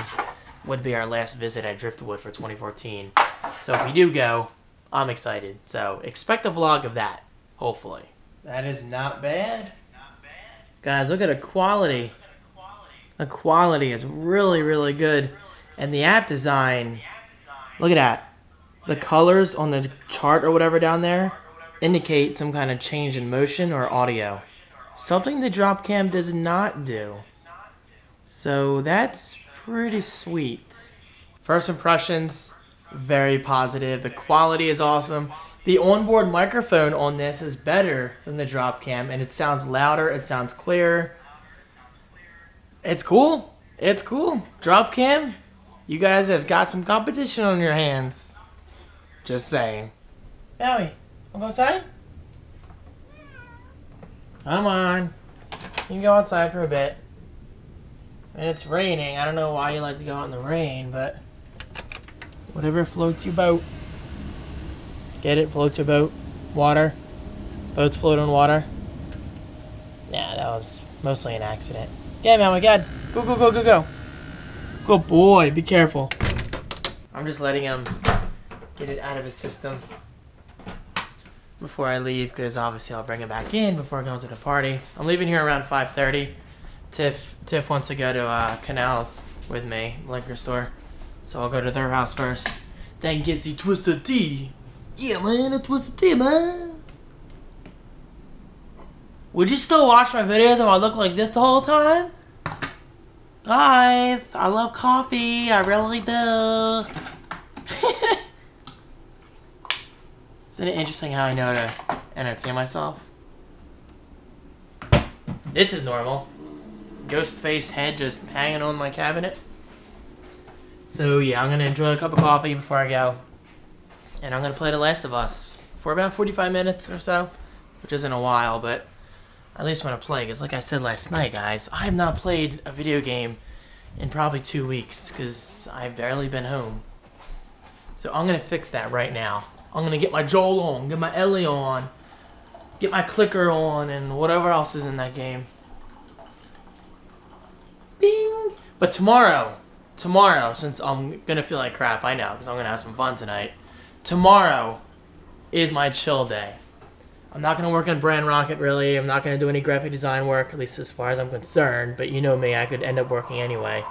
would be our last visit at Driftwood for 2014. So if we do go, I'm excited. So expect a vlog of that, hopefully. That is not bad. Not bad. Guys, look at the quality. The quality is really, really good. And the app design, look at that. The colors on the chart or whatever down there indicate some kind of change in motion or audio. Something the Dropcam does not do. So that's pretty sweet. First impressions, very positive. The quality is awesome. The onboard microphone on this is better than the Dropcam, and it sounds louder, it sounds clearer. It's cool. It's cool. Dropcam, you guys have got some competition on your hands. Just saying. Maui, wanna go outside? Come on. You can go outside for a bit. And it's raining. I don't know why you like to go out in the rain, but whatever floats your boat. Get it? Floats your boat. Water. Boats float on water. Yeah, that was mostly an accident. Yeah, man, we got. Go, go, go, go, go. Good boy. Be careful. I'm just letting him get it out of his system before I leave, because obviously I'll bring him back in before going to the party. I'm leaving here around 5:30. Tiff wants to go to Canals with me, liquor store. So I'll go to their house first, then get the Twisted Tea. Yeah, man, a Twisted Tea, man. Would you still watch my videos if I look like this the whole time? Guys, I love coffee. I really do. Isn't it interesting how I know to entertain myself? This is normal. Ghost face head just hanging on my cabinet. So yeah, I'm going to enjoy a cup of coffee before I go. And I'm going to play The Last of Us for about 45 minutes or so, which isn't a while, but I at least want to play. Because like I said last night, guys, I have not played a video game in probably 2 weeks because I've barely been home. So I'm going to fix that right now. I'm going to get my Joel on, get my Ellie on, get my clicker on, and whatever else is in that game. Bing! But tomorrow, since I'm gonna feel like crap, I know, because I'm gonna have some fun tonight. Tomorrow is my chill day. I'm not going to work on Brand Rocket, really. I'm not going to do any graphic design work, at least as far as I'm concerned. But you know me, I could end up working anyway.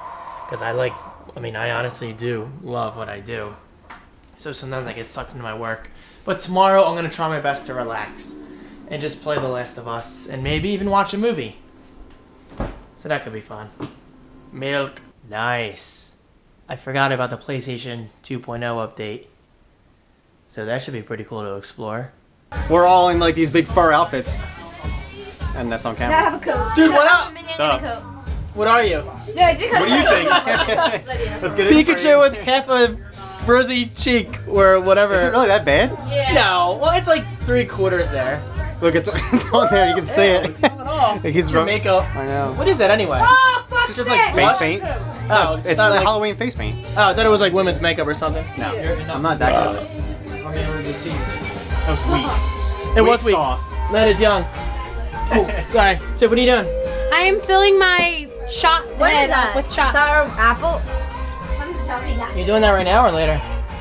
Because I honestly do love what I do. So sometimes I get sucked into my work. But tomorrow I'm going to try my best to relax. And just play The Last of Us. And maybe even watch a movie. So that could be fun. Milk. Nice. I forgot about the PlayStation 2.0 update. So that should be pretty cool to explore. We're all in like these big fur outfits. And that's on camera. I have a coat. Dude, what up? What's up? What are you? No, because what do you think? Let's get it. Pikachu with half a rosy cheek or whatever. Is it really that bad? Yeah. No. Well, it's like 3/4 there. Look, it's on there. You can see it. It's not at all. It's your makeup. I know. What is that anyway? Oh, fuck. It's just like face paint. Oh, it's like Halloween face paint. Oh, I thought it was like women's makeup or something. No. I'm not that good. I mean, it was weak. It was weak. Sauce. That is young. Oh, sorry. Tiff, what are you doing? I am filling my shot. What is that? With shots. Sour apple. You're doing that right now or later?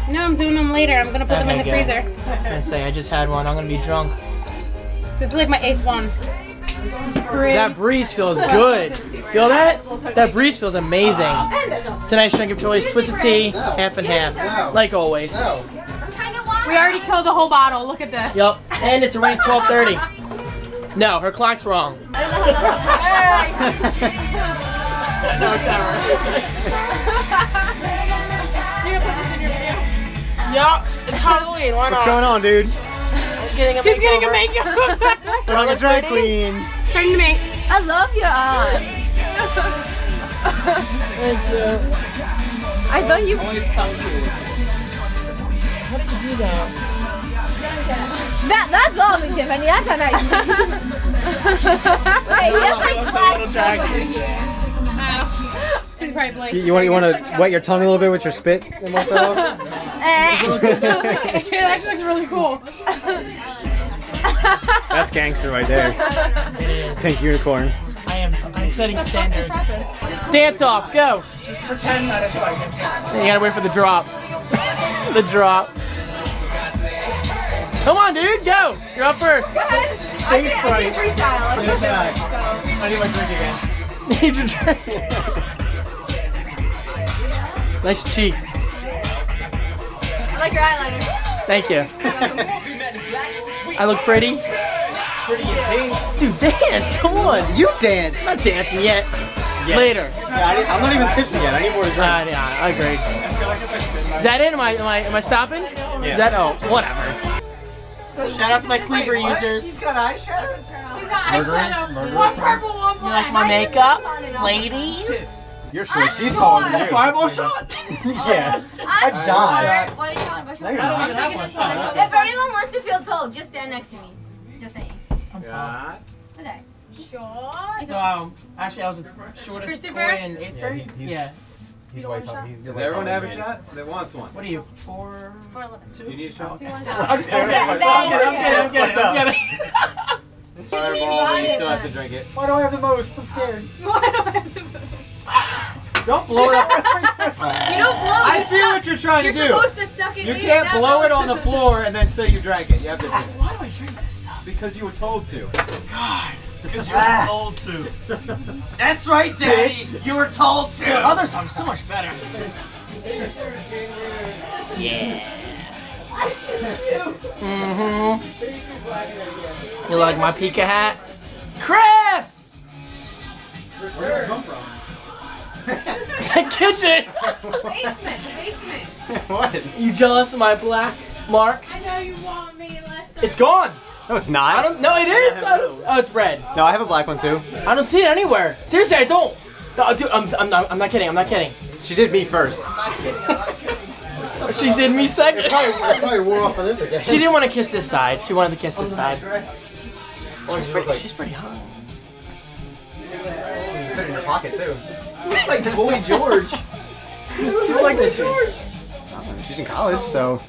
No, I'm doing them later. I'm gonna put them in the freezer. I was gonna say I just had one. I'm gonna be drunk. This is like my 8th one. That breeze feels good. Feel that? That breeze feels amazing. Tonight's drink of choice: Twisted Tea, half and half, like always. We already killed the whole bottle. Look at this. Yep. And it's already 12:30. No, her clock's wrong. Yup, it's Halloween. Why not? What's going on, dude? She's getting a makeup. We're on the dry clean. Turn to me. I love your eyes. I thought you. Only some people. How did you do that? That's all, Tiffany. That's a nice. Wait, that's like little drag over here. You want to wet your tongue a little bit with your spit and wipe that off? It actually looks really cool. That's gangster right there. It is. Pink unicorn. I'm setting standards. Dance off, go. Just pretend that it's like it. You gotta wait for the drop. The drop. Come on, dude, go. You're up first. Go ahead. I can freestyle. I need my drink again. Need your drink. Nice cheeks. I like your eyeliner. Thank you. I look pretty. Pretty and pink. Dude, dance! Come on, you dance. I'm not dancing yet. Yeah. Later. Yeah, I'm not even tipsy yet. I need more to drink. Yeah, I agree. Is that it? Am I stopping? Yeah. Is that? Oh, whatever. Shout out to my Cleaver users. He's got eyeshadow. Murderers. One purple, one black. You like my makeup, ladies? You're sure she's taller than you. A fireball shot? Yes. I died. What are you talking about? If anyone wants to feel tall, just stand next to me. Just saying. I'm tall. Okay. Short. No, actually, I was the shortest boy in 8th grade. Yeah. He's way tall. Does everyone have a shot? That wants one. What are you? 4'11". Do you need a shot? I'm just kidding. I'm kidding. Fireball, but you still have to drink it. Why do I have the most? I'm scared. Why do I have the most? Don't blow it up. You don't blow it. I see what you're trying to do. You're supposed to suck it in. You can't blow it on the floor and then say you drank it. You have to drink it. Why do I drink this stuff? Because you were told to. God. Because you were told to. That's right, Daddy. You were told to. Others are so much better. Yeah. You like my Pika hat? Chris! Where did it come from? The kitchen! The basement. What? You jealous of my black mark? I know you want me last time. It's gone! No, it's not. No, it is! Oh, it's red. No, I have a black one too. I don't see it anywhere. Seriously, I don't. No, dude, I'm not kidding. She did me first. I'm not kidding, She did me second. It probably wore off on this again. She didn't want to kiss this side. She wanted to kiss this side. She's pretty hot. She's in her pocket too. She's like Boy George. She's like this. She's in college, so.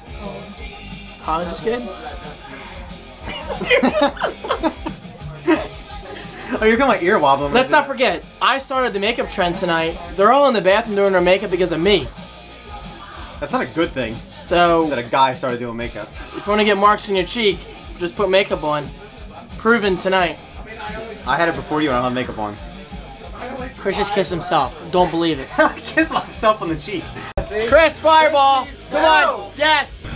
College is good. Oh, you're gonna ear wobble. Let's not forget, I started the makeup trend tonight. They're all in the bathroom doing their makeup because of me. That's not a good thing. So that a guy started doing makeup. If you want to get marks in your cheek, Just put makeup on. Proven tonight. I had it before you and I don't have makeup on. Chris just kissed himself. Don't believe it. I kissed myself on the cheek. Chris, fireball! Come on! Yes!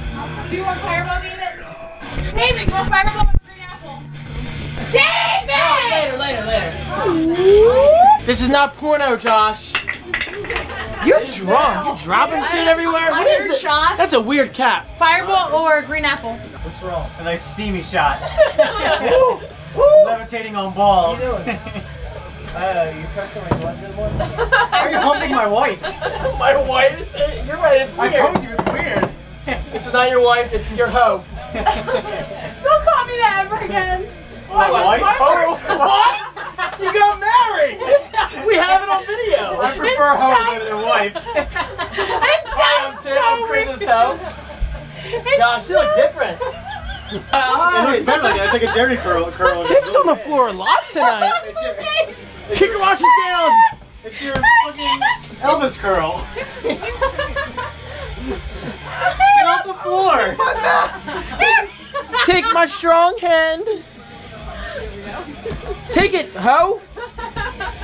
Do you want fireball, David? David, go fireball with green apple. David! Oh, later. This is not porno, Josh. You're drunk. You're dropping shit everywhere. What is it? That's a weird cap. Fireball or green apple? What's wrong? A nice steamy shot. Woo! Woo! Levitating on balls. How you doing? You pressing my blood this morning? Are you humping my wife? My wife? Is, you're right, it's weird. I told you, it's weird. It's not your wife, this is your hoe. Don't call me that ever again. My wife? What? You got married! We have it on video. I prefer hoe over their wife. I'm Chris's hoe. Josh, you look different. It looks better like that. It's like a Jerry curl. Tip's on the floor a lot tonight. Kick your watches down. It's your fucking Elvis curl. Get off the floor. Take my strong hand. Take it, hoe.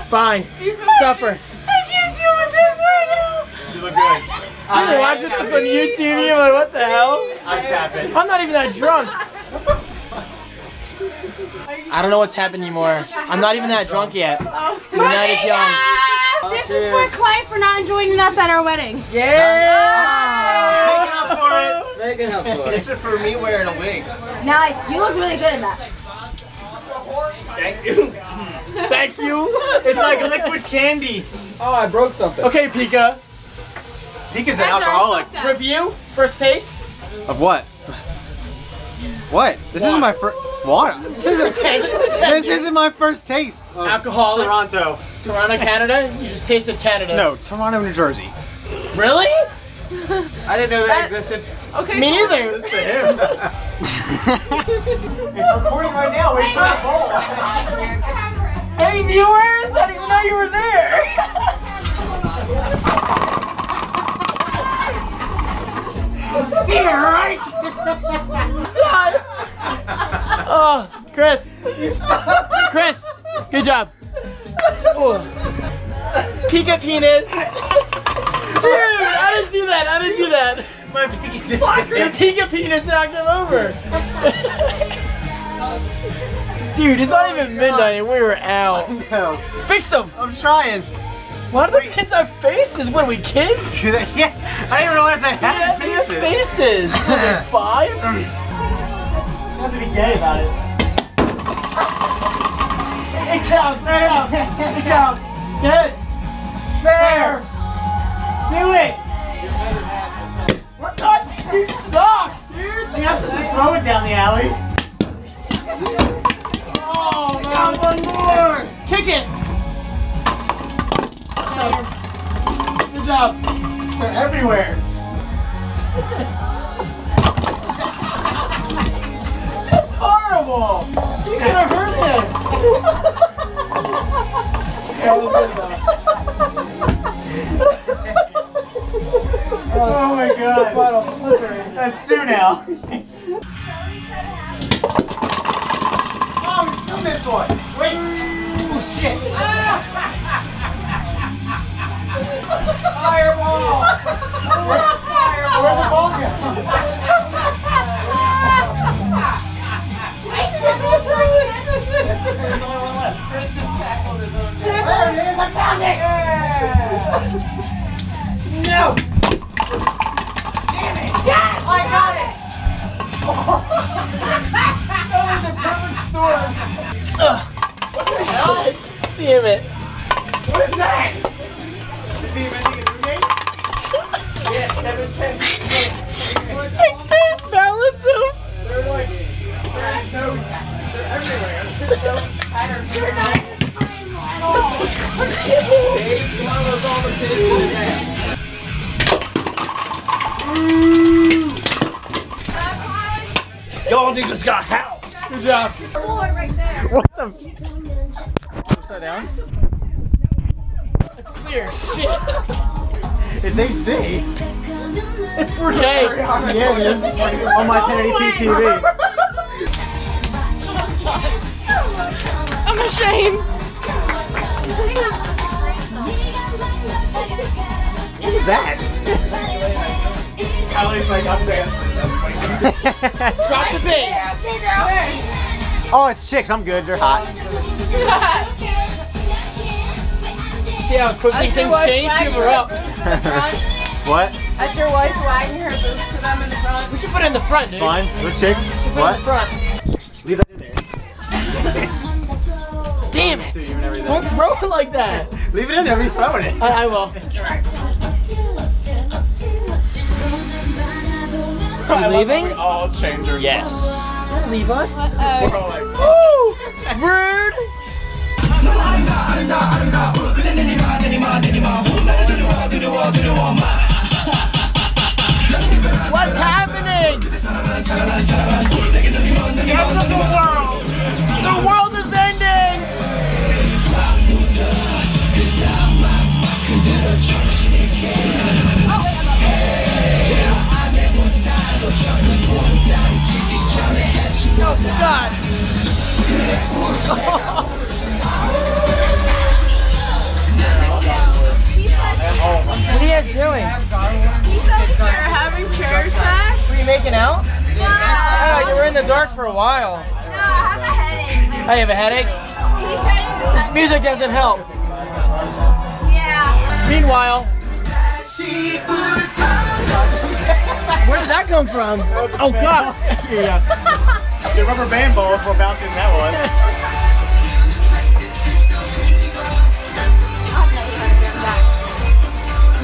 Fine. Suffer. I can't deal with this right now. You look good. I've been watching this on YouTube and I'm like, what the hell? I tap it. I'm not even that drunk. What the fuck? I don't know what's happened anymore. I'm not even that drunk yet. Oh. The night is young. This is for Clay for not joining us at our wedding. Yeah! Oh. Make it up for it. Make it up for it. This is for me wearing a wig. Nice. You look really good in that. Thank you. Thank you. It's like liquid candy. Oh, I broke something. Okay, Pika. Pika's an alcoholic. Review? First taste? Of what? What? This isn't my first... Water? This isn't my first taste of alcoholic. Toronto, Canada? You just tasted Canada. No, Toronto, New Jersey. Really? I didn't know that existed. Okay. Me neither. It's recording right now. Wait for the bowl. Hey viewers! I didn't even know you were there. Steer, right? God. Oh, Chris. Chris, good job. Ooh. Pika penis. Dude, I didn't do that. I didn't do that. My penis. Your Pika penis knocked him over. Dude, it's not even midnight and we were out. No. Fix him. I'm trying. Why do the pins have faces? What are we, kids? Dude, yeah, I didn't realize I had faces. They have faces. What are they, 5? You have to be gay about it. It counts. It counts. It counts. Good. Spare. Do it. What the? You suck, dude. You're not supposed to throw it down the alley. Oh, man. I got one more. Kick it. Good job. They're everywhere. That's horrible. You could have hurt him. Oh my god. Bottle slippery. That's 2 now. Oh, we still missed one. Wait. Oh shit. Fireball! Fireball! Where'd the ball go? There's only one left. Chris just tackled his own deck. There it is! I found it! Yeah. No! Damn it! Yes! I got it! That was a perfect storm. What the hell? Damn it. What is that? See if anything can roommate? Yeah, 7-10. I can't balance them. They're like, they're everywhere. They're not. Dave swallows all the kids in his ass. Ooh. Y'all niggas got housed. Good job. Right there. What the? Upside down? It's clear, shit. It's HD. It's 4K. Yeah, it is. On my 1080p TV. machine. What is that? Kelly's like, I'm dancing. Drop the beat. Oh, it's chicks. I'm good. They're hot. See how quickly things change? Give her up. What? That's your wife's wagging her boobs to them in the front. We should put it in the front, dude. Fine. We're chicks. What? In the front. Leave that in there. Damn it! Don't throw it like that. Leave it in there. We're throwing it. I will. You're right. Are you leaving? We all change ourselves. Yes. Don't leave us. We're all like, woo! Rude. What's happening? The end of the world. The world is ending. Oh God! What are you guys doing? They're having chair sex. Were you making out? Yeah. Oh, you were in the dark for a while. No, I have a headache. Oh, you have a headache? This music doesn't help. Yeah. Meanwhile. Where did that come from? Oh God! Yeah. The rubber band balls were bouncing. That was.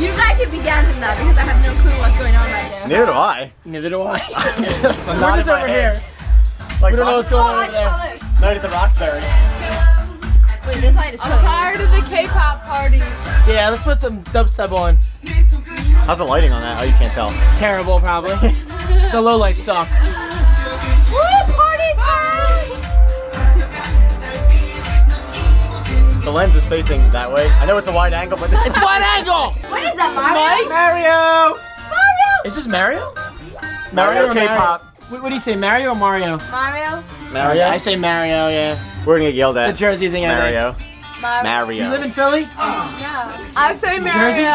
You guys should be dancing that because I have no clue what's going on right now. Neither do I. Neither do I. I'm just we're just over here. Like, we don't know what's going on over there. Night at the Roxbury. Wait, this light is I'm tired of the K-pop party. Yeah, let's put some dubstep on. How's the lighting on that? Oh, you can't tell. Terrible, probably. The low light sucks. Woo, party time! The lens is facing that way. I know it's a wide angle, but it's wide angle! What is that, Mario? Mario! Mario! Is this Mario? Mario K-pop. What do you say, Mario or Mario? Mario. Mario? I say Mario, yeah. We're gonna get yelled at. It's a Jersey thing, Mario. I think. Mario. Mario. You live in Philly? No. I say Mario. Jersey? I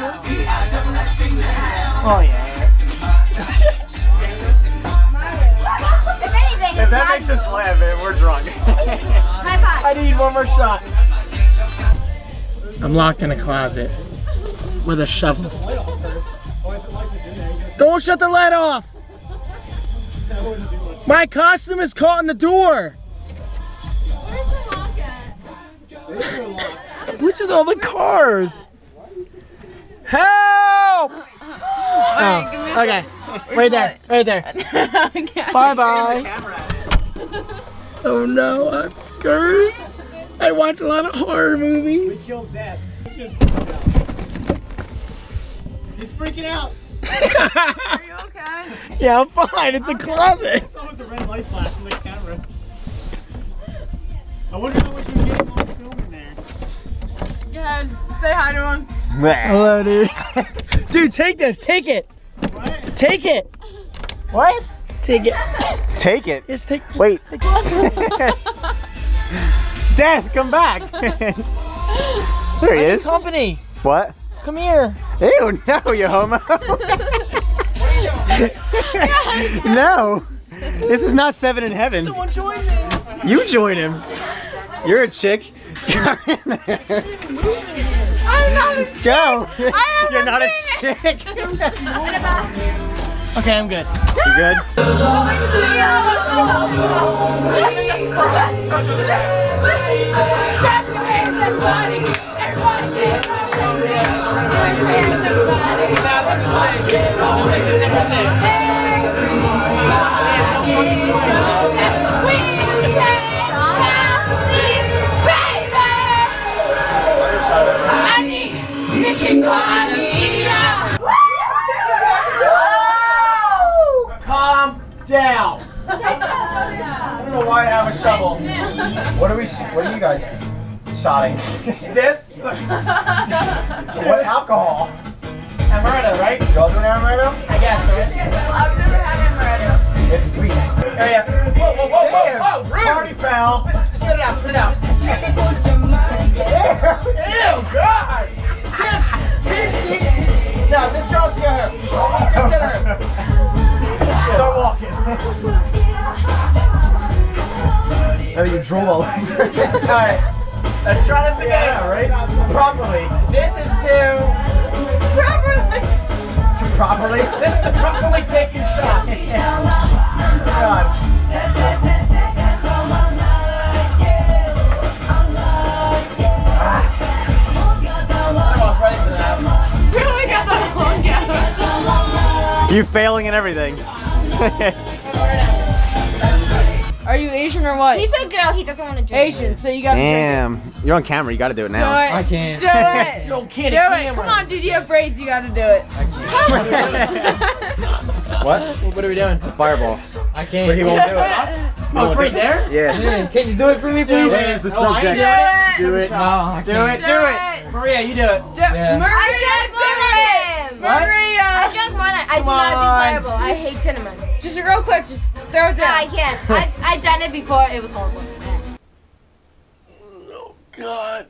love you. Oh yeah. If anything, if that makes us laugh, man, we're drunk. High five. I need one more shot. I'm locked in a closet with a shovel. Don't shut the light off. My costume is caught in the door. Where's the lock at? Which of all the cars? Help! Oh, okay, right there. Okay, bye bye. Oh no, I'm scared. I watch a lot of horror movies. We killed Dad. He's freaking out. Are you okay? Yeah, I'm fine. It's a closet. I saw it was a red light flash on the camera. I wonder how much we get on film in there. Go ahead. Say hi to him. Hello, dude. Dude, take this. Take it. What? Take it. What? Take it. Take it? Yes, take it. Wait. Take it. Death, come back. There he is. Company. What? Come here. Ew, no, you homo. No. This is not Seven in Heaven. Someone join me. You join him. You're a chick. Come in there. I'm not a chick. Go! You're not a chick! So small. Okay, I'm good. You good? Calm down. I don't know why I have a shovel. What are you guys shotting? This? What alcohol? Amaretto, right? Y'all doing amaretto? I guess. I've never had amaretto. It's sweet. yeah. Whoa, whoa, whoa, whoa, whoa, rude. Party foul. Spit it out, spit it out. Ew, God. No, this girl's together. Consider her. Start walking. Oh, you drool all over. All right. Let's try this again, alright? Properly. This is to... Properly! To properly? This is to properly taking shots. Yeah. God. Ah. Oh, right into that. We only got the long down. You failing in everything. Are you Asian or what? He's a girl, he doesn't want to drink. Asian, so you gotta drink. Damn. You're on camera, you gotta do it now. Do it. I can't. Do it. You're on camera. Do it. Come on, dude, you have braids, you gotta do it. What are we doing? Fireball. I can't. He won't do it. Oh, it's right there? Yeah. Yeah. Can you do it for me, please? Here's the subject. Do it. Do it. Maria, you do it. Maria, do it. Maria. I drank more than I do not do fireball. I hate cinnamon. Just real quick, just throw it down. No, I can't. I've done it before. It was horrible. Oh, God.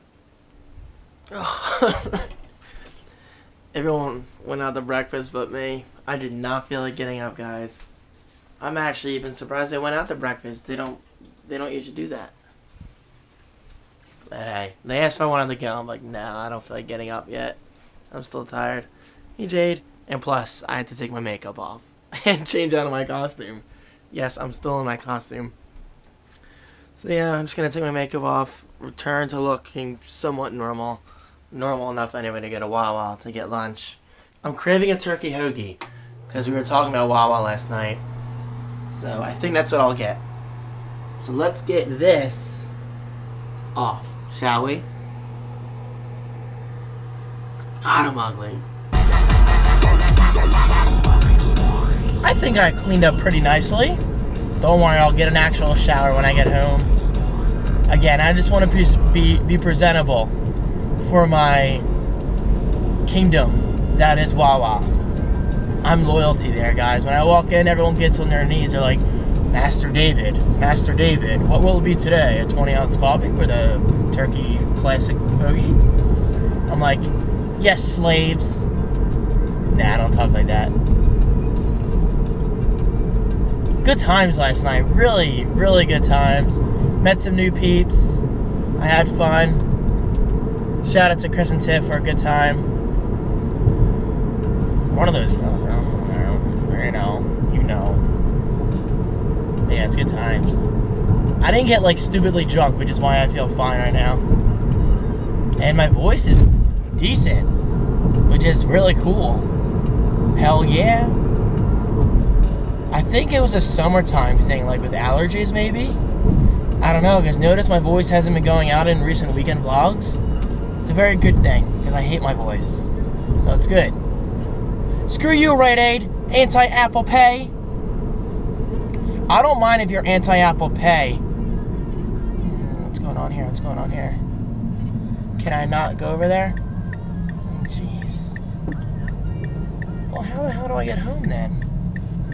Everyone went out to breakfast but me. I did not feel like getting up, guys. I'm actually even surprised they went out to breakfast. They don't usually do that. But hey, they asked if I wanted to go. I'm like, no, I don't feel like getting up yet. I'm still tired. Hey, Jade. And plus, I had to take my makeup off and change out of my costume. Yes, I'm still in my costume. So yeah, I'm just gonna take my makeup off, return to looking somewhat normal. Normal enough anyway to go to Wawa to get lunch. I'm craving a turkey hoagie, because we were talking about Wawa last night. So I think that's what I'll get. So let's get this off, shall we? God, I'm ugly. I think I cleaned up pretty nicely. Don't worry, I'll get an actual shower when I get home. Again, I just want to be presentable for my kingdom that is Wawa. I'm loyalty there, guys. When I walk in, everyone gets on their knees. They're like, Master David, Master David, what will it be today? A 20-ounce coffee for the turkey classic bogey? I'm like, yes, slaves. Nah, I don't talk like that. Good times last night, really, really good times. Met some new peeps, I had fun. Shout out to Chris and Tiff for a good time. One of those, you know. Yeah, it's good times. I didn't get like stupidly drunk, which is why I feel fine right now. And my voice is decent, which is really cool. Hell yeah. I think it was a summertime thing, like with allergies maybe? I don't know, because notice my voice hasn't been going out in recent weekend vlogs. It's a very good thing, because I hate my voice. So it's good. Screw you, Rite Aid. Anti-Apple Pay. I don't mind if you're anti-Apple Pay. What's going on here? What's going on here? Can I not go over there? Jeez. Well, how the hell do I get home then?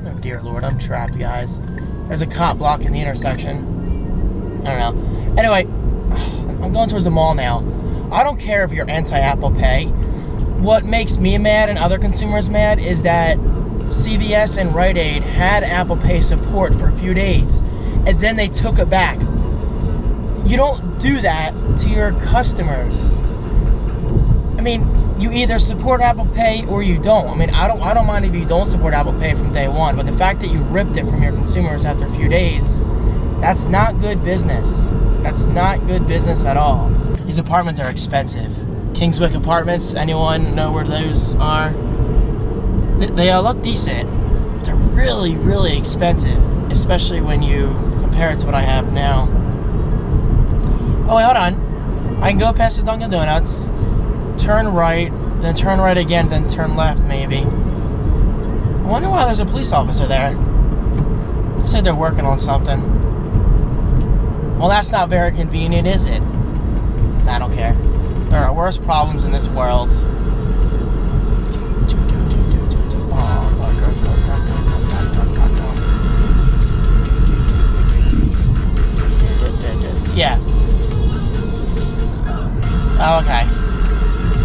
Oh dear Lord, I'm trapped, guys. There's a cop blocking the intersection. I don't know. Anyway, I'm going towards the mall now. I don't care if you're anti-Apple Pay. What makes me mad and other consumers mad is that CVS and Rite Aid had Apple Pay support for a few days, and then they took it back. You don't do that to your customers. I mean, you either support Apple Pay or you don't. I mean, I don't mind if you don't support Apple Pay from day one, but the fact that you ripped it from your consumers after a few days, that's not good business. That's not good business at all. These apartments are expensive. Kingswick Apartments, anyone know where those are? They all look decent, but they're really, really expensive, especially when you compare it to what I have now. Oh, wait, hold on. I can go past the Dunkin' Donuts, turn right, then turn right again, then turn left, maybe. I wonder why there's a police officer there. They said they're working on something. Well, that's not very convenient, is it? I don't care. There are worse problems in this world. Oh, okay.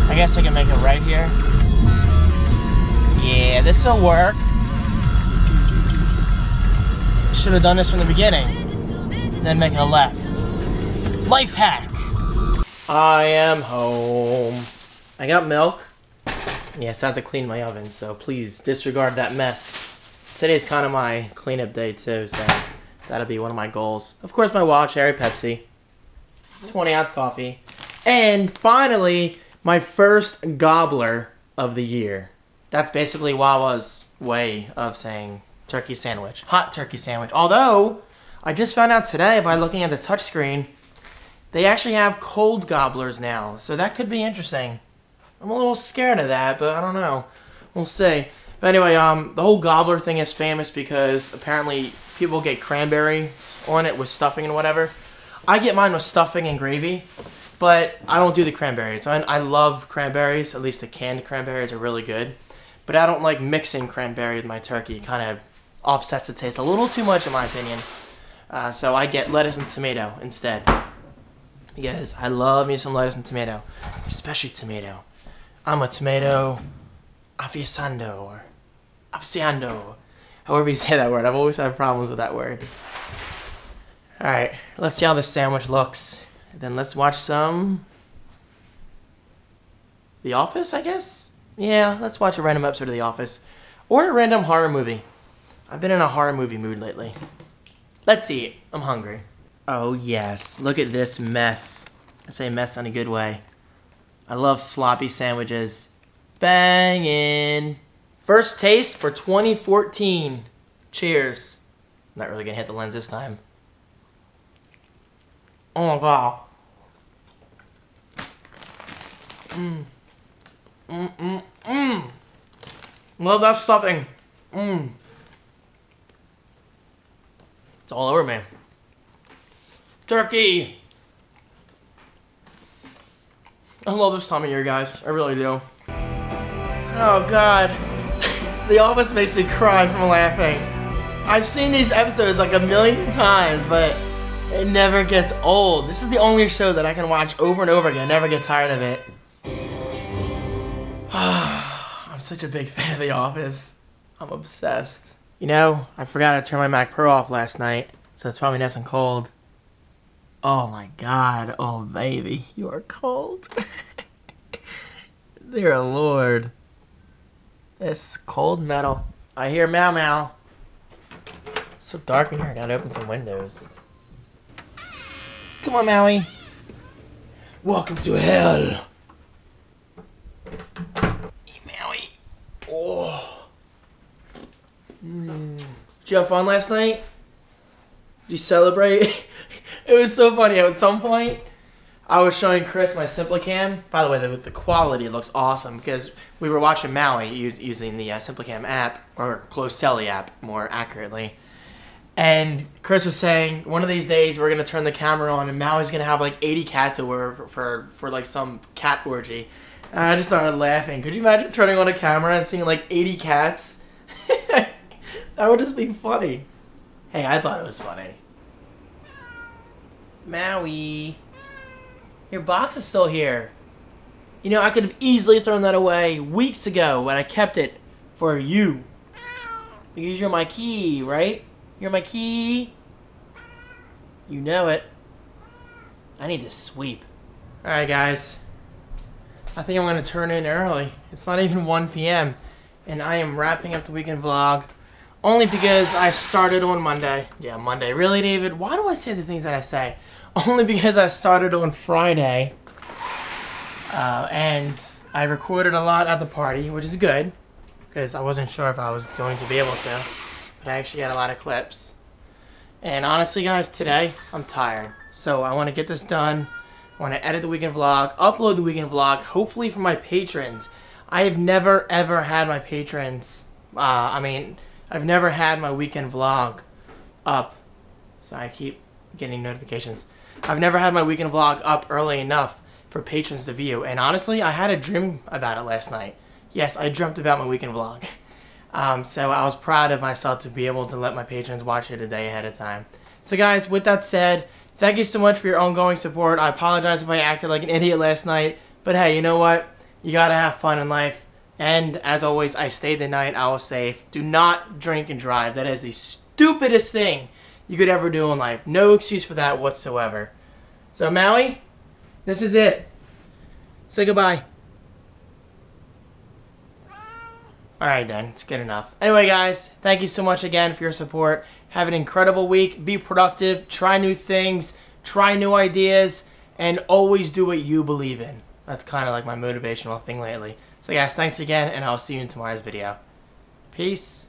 I guess I can make it right here. Yeah, this'll work. Should have done this from the beginning. And then make a left. Life hack! I am home. I got milk. Yes, I have to clean my oven, so please disregard that mess. Today's kind of my cleanup day too, so that'll be one of my goals. Of course, my wild cherry Pepsi, 20-ounce coffee, and finally, my first gobbler of the year. That's basically Wawa's way of saying turkey sandwich, hot turkey sandwich. Although, I just found out today by looking at the touchscreen, they actually have cold gobblers now, so that could be interesting. I'm a little scared of that, but I don't know. We'll see. But anyway, the whole gobbler thing is famous because apparently people get cranberries on it with stuffing and whatever. I get mine with stuffing and gravy, but I don't do the cranberries. I love cranberries, at least the canned cranberries are really good. But I don't like mixing cranberry with my turkey. It kind of offsets the taste a little too much in my opinion. So I get lettuce and tomato instead. Because I love me some lettuce and tomato, especially tomato. I'm a tomato aficionado, or aficionado, however you say that word. I've always had problems with that word. All right, let's see how this sandwich looks. Then let's watch some The Office, I guess? Yeah, let's watch a random episode of The Office or a random horror movie. I've been in a horror movie mood lately. Let's eat, I'm hungry. Oh yes, look at this mess. I say mess in a good way. I love sloppy sandwiches. Bangin'. First taste for 2014. Cheers. Not really gonna hit the lens this time. Oh my god. Mmm. Mmm, mmm, mmm. Love that stuffing. Mmm. It's all over me. Turkey. I love this time of year, guys. I really do. Oh, God. The Office makes me cry from laughing. I've seen these episodes like a million times, but it never gets old. This is the only show that I can watch over and over again. I never get tired of it. I'm such a big fan of The Office. I'm obsessed. You know, I forgot to turn my Mac Pro off last night, so it's probably nice and cold. Oh my god, oh baby, you are cold. Dear Lord. This cold metal. I hear meow meow. It's so dark in here, I gotta open some windows. Come on, Maui. Welcome to hell. Hey, Maui. Oh. Mm. Did you have fun last night? Did you celebrate? It was so funny. At some point, I was showing Chris my SimpliCam. By the way, the quality looks awesome because we were watching Maui using the SimpliCam app, or Closelli app, more accurately. And Chris was saying, one of these days, we're going to turn the camera on and Maui's going to have like 80 cats over for like some cat orgy. And I just started laughing. Could you imagine turning on a camera and seeing like 80 cats? That would just be funny. Hey, I thought it was funny. Maui, your box is still here. You know, I could have easily thrown that away weeks ago, but I kept it for you. Because you're my key, right? You're my key. You know it. I need to sweep. Alright guys, I think I'm going to turn in early. It's not even 1 p.m. and I am wrapping up the weekend vlog. Only because I started on Monday. Yeah, Monday. Really, David? Why do I say the things that I say? Only because I started on Friday. And I recorded a lot at the party, which is good. Because I wasn't sure if I was going to be able to. But I actually got a lot of clips. And honestly, guys, today, I'm tired. So I want to get this done. I want to edit the weekend vlog, upload the weekend vlog, hopefully for my patrons. I have never, ever had my patrons... I've never had my weekend vlog up, so I keep getting notifications. I've never had my weekend vlog up early enough for patrons to view, and honestly, I had a dream about it last night. Yes, I dreamt about my weekend vlog. So I was proud of myself to be able to let my patrons watch it a day ahead of time. So guys, with that said, Thank you so much for your ongoing support. I apologize if I acted like an idiot last night, but hey, you know what? You gotta have fun in life. And as always, I stayed the night, I was safe. Do not drink and drive. That is the stupidest thing you could ever do in life. No excuse for that whatsoever. So Maui, this is it. Say goodbye. Alright then, it's good enough. Anyway guys, thank you so much again for your support. Have an incredible week. Be productive. Try new things. Try new ideas. And always do what you believe in. That's kind of like my motivational thing lately. So guys, thanks again, and I'll see you in tomorrow's video. Peace.